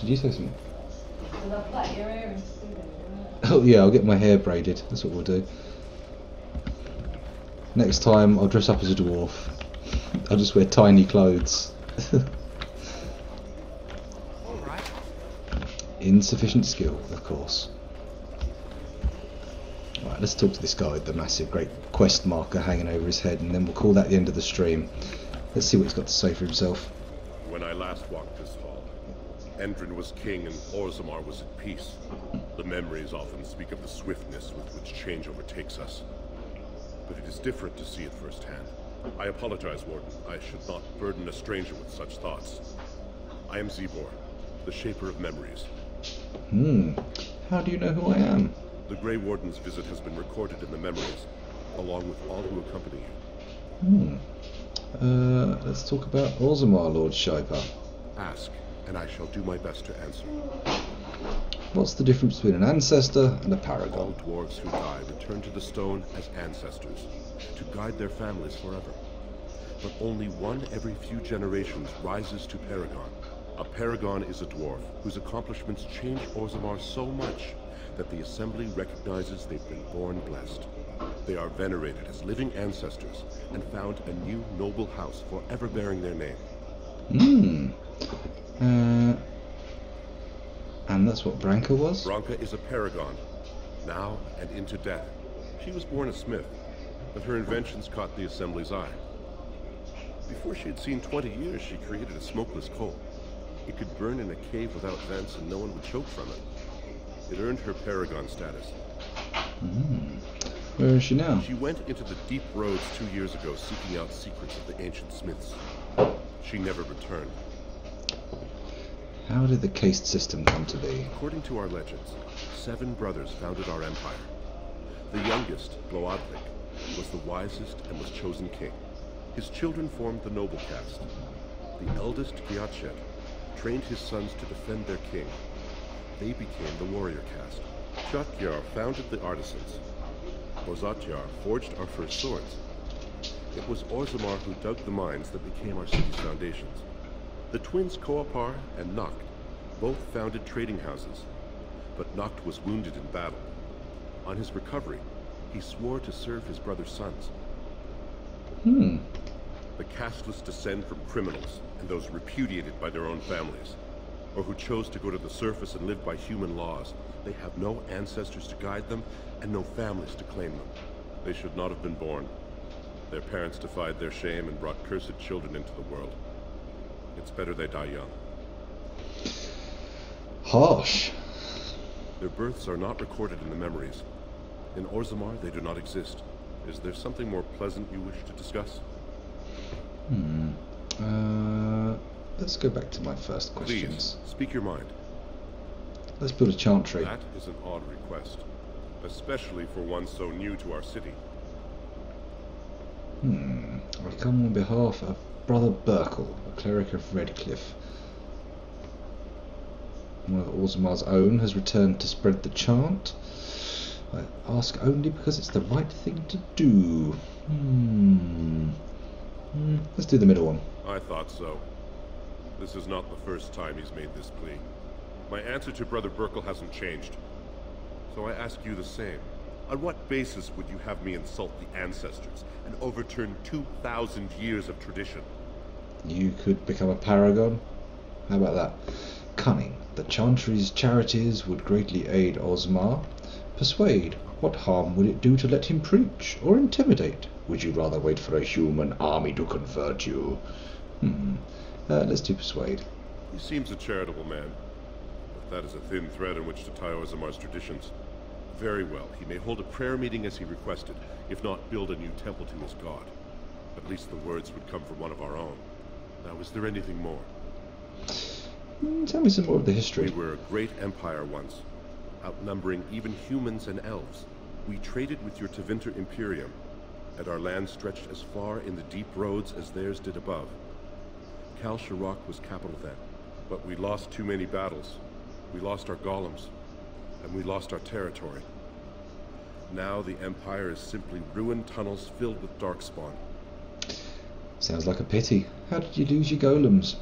Did you say something? Oh yeah, I'll get my hair braided. That's what we'll do. Next time, I'll dress up as a dwarf. I'll just wear tiny clothes. All right. Insufficient skill, of course. Right, let's talk to this guy with the massive great quest marker hanging over his head, and then we'll call that the end of the stream. Let's see what he's got to say for himself. When I last walked this hall, Endrin was king and Orzammar was at peace. The memories often speak of the swiftness with which change overtakes us. But it is different to see it firsthand. I apologize, Warden. I should not burden a stranger with such thoughts. I am Zebor, the Shaper of Memories. Hmm. How do you know who I am? The Grey Warden's visit has been recorded in the memories, along with all who accompany you. Hmm. Uh, let's talk about Orzammar, Lord Shaper. Ask, and I shall do my best to answer. What's the difference between an ancestor and a paragon? All dwarves who die return to the stone as ancestors, to guide their families forever. But only one every few generations rises to paragon. A paragon is a dwarf whose accomplishments change Orzammar so much that the assembly recognizes they've been born blessed. They are venerated as living ancestors and found a new noble house forever bearing their name. Hmm. Uh... And that's what Branka was? Branka is a paragon, now and into death. She was born a smith, but her inventions caught the assembly's eye. Before she had seen twenty years, she created a smokeless coal. It could burn in a cave without vents and no one would choke from it. It earned her paragon status. Mm. Where is she now? She went into the Deep Roads two years ago, seeking out secrets of the ancient smiths. She never returned. How did the caste system come to be? According to our legends, seven brothers founded our empire. The youngest, Gloadric, was the wisest and was chosen king. His children formed the noble caste. The eldest, Giachet, trained his sons to defend their king. They became the warrior caste. Shotjar founded the artisans. Orzatjar forged our first swords. It was Orzammar who dug the mines that became our city's foundations. The twins Koapar and Noct both founded trading houses, but Noct was wounded in battle. On his recovery, he swore to serve his brother's sons. Hmm. The castless descend from criminals and those repudiated by their own families, or who chose to go to the surface and live by human laws. They have no ancestors to guide them and no families to claim them. They should not have been born. Their parents defied their shame and brought cursed children into the world. It's better they die young. Harsh. Their births are not recorded in the memories. In Orzammar, they do not exist. Is there something more pleasant you wish to discuss? Hmm. Uh, let's go back to my first questions. Please, speak your mind. Let's build a chantry. That is an odd request, especially for one so new to our city. Hmm. I come on behalf of Brother Burkle, a cleric of Redcliffe, one of Orzammar's own, has returned to spread the chant. I ask only because it's the right thing to do. Hmm. Mm, let's do the middle one. I thought so. This is not the first time he's made this plea. My answer to Brother Burkle hasn't changed, so I ask you the same. On what basis would you have me insult the ancestors and overturn two thousand years of tradition? You could become a paragon. How about that? Cunning. The Chantry's charities would greatly aid Orzammar. Persuade. What harm would it do to let him preach or intimidate? Would you rather wait for a human army to convert you? Hmm. Uh, let's do persuade. He seems a charitable man, but that is a thin thread on which to tie Orzammar's traditions. Very well, he may hold a prayer meeting as he requested, if not build a new temple to his god. At least the words would come from one of our own. Now, is there anything more? Mm, tell me some more of the history. We were a great empire once, outnumbering even humans and elves. We traded with your Tevinter Imperium, and our land stretched as far in the Deep Roads as theirs did above. Kal Shirak was capital then, but we lost too many battles. We lost our golems, and we lost our territory. Now the Empire is simply ruined tunnels filled with Darkspawn. Sounds like a pity. How did you lose your golems?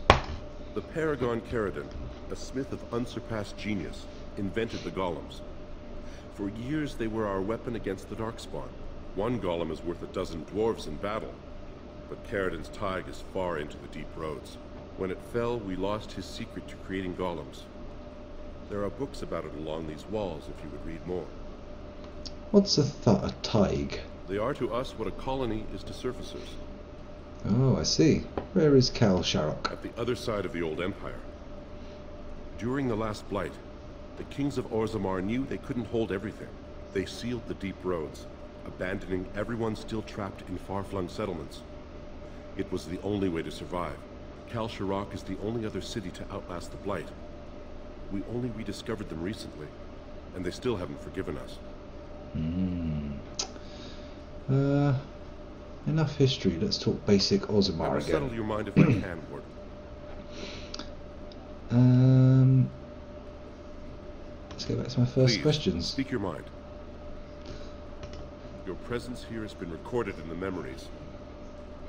The Paragon Keradan, a smith of unsurpassed genius, invented the golems. For years they were our weapon against the Darkspawn. One golem is worth a dozen dwarves in battle, but Keradan's tide is far into the Deep Roads. When it fell, we lost his secret to creating golems. There are books about it along these walls if you would read more. What's a, a taig? They are to us what a colony is to surfacers. Oh, I see. Where is Kal Shirak? At the other side of the old empire. During the last Blight, the kings of Orzammar knew they couldn't hold everything. They sealed the Deep Roads, abandoning everyone still trapped in far-flung settlements. It was the only way to survive. Kal Shirak is the only other city to outlast the Blight. We only rediscovered them recently, and they still haven't forgiven us. Mm. Uh, enough history. Let's talk basic Orzammar again. Settle your mind if I can, Warden. Um, let's go back to my first Please, questions. Speak your mind. Your presence here has been recorded in the memories.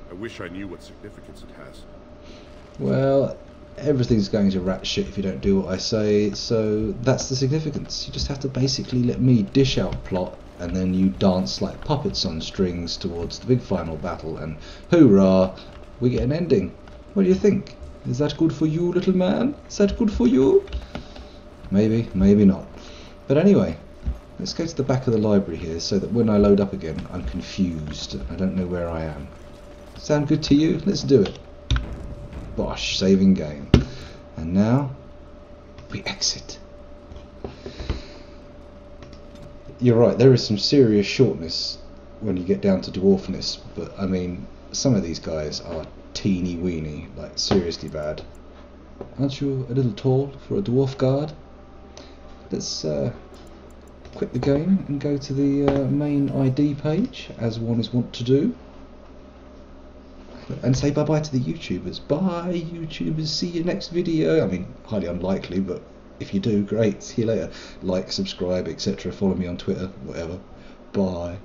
I wish I knew what significance it has. Well, everything's going to rat shit if you don't do what I say, so that's the significance. You just have to basically let me dish out plot, and then you dance like puppets on strings towards the big final battle, and hoorah, we get an ending. What do you think? Is that good for you, little man? Is that good for you? Maybe, maybe not. But anyway, let's go to the back of the library here, so that when I load up again, I'm confused. I don't know where I am. Sound good to you? Let's do it. Bosh, saving game. And now, we exit. You're right, there is some serious shortness when you get down to dwarfness, but I mean, some of these guys are teeny weeny, like seriously bad. Aren't you a little tall for a dwarf guard? Let's uh, quit the game and go to the uh, main I D page, as one is wont to do. And say bye-bye to the YouTubers. Bye, YouTubers. See you next video. I mean, highly unlikely, but if you do, great. See you later. Like, subscribe, et cetera. Follow me on Twitter, whatever. Bye.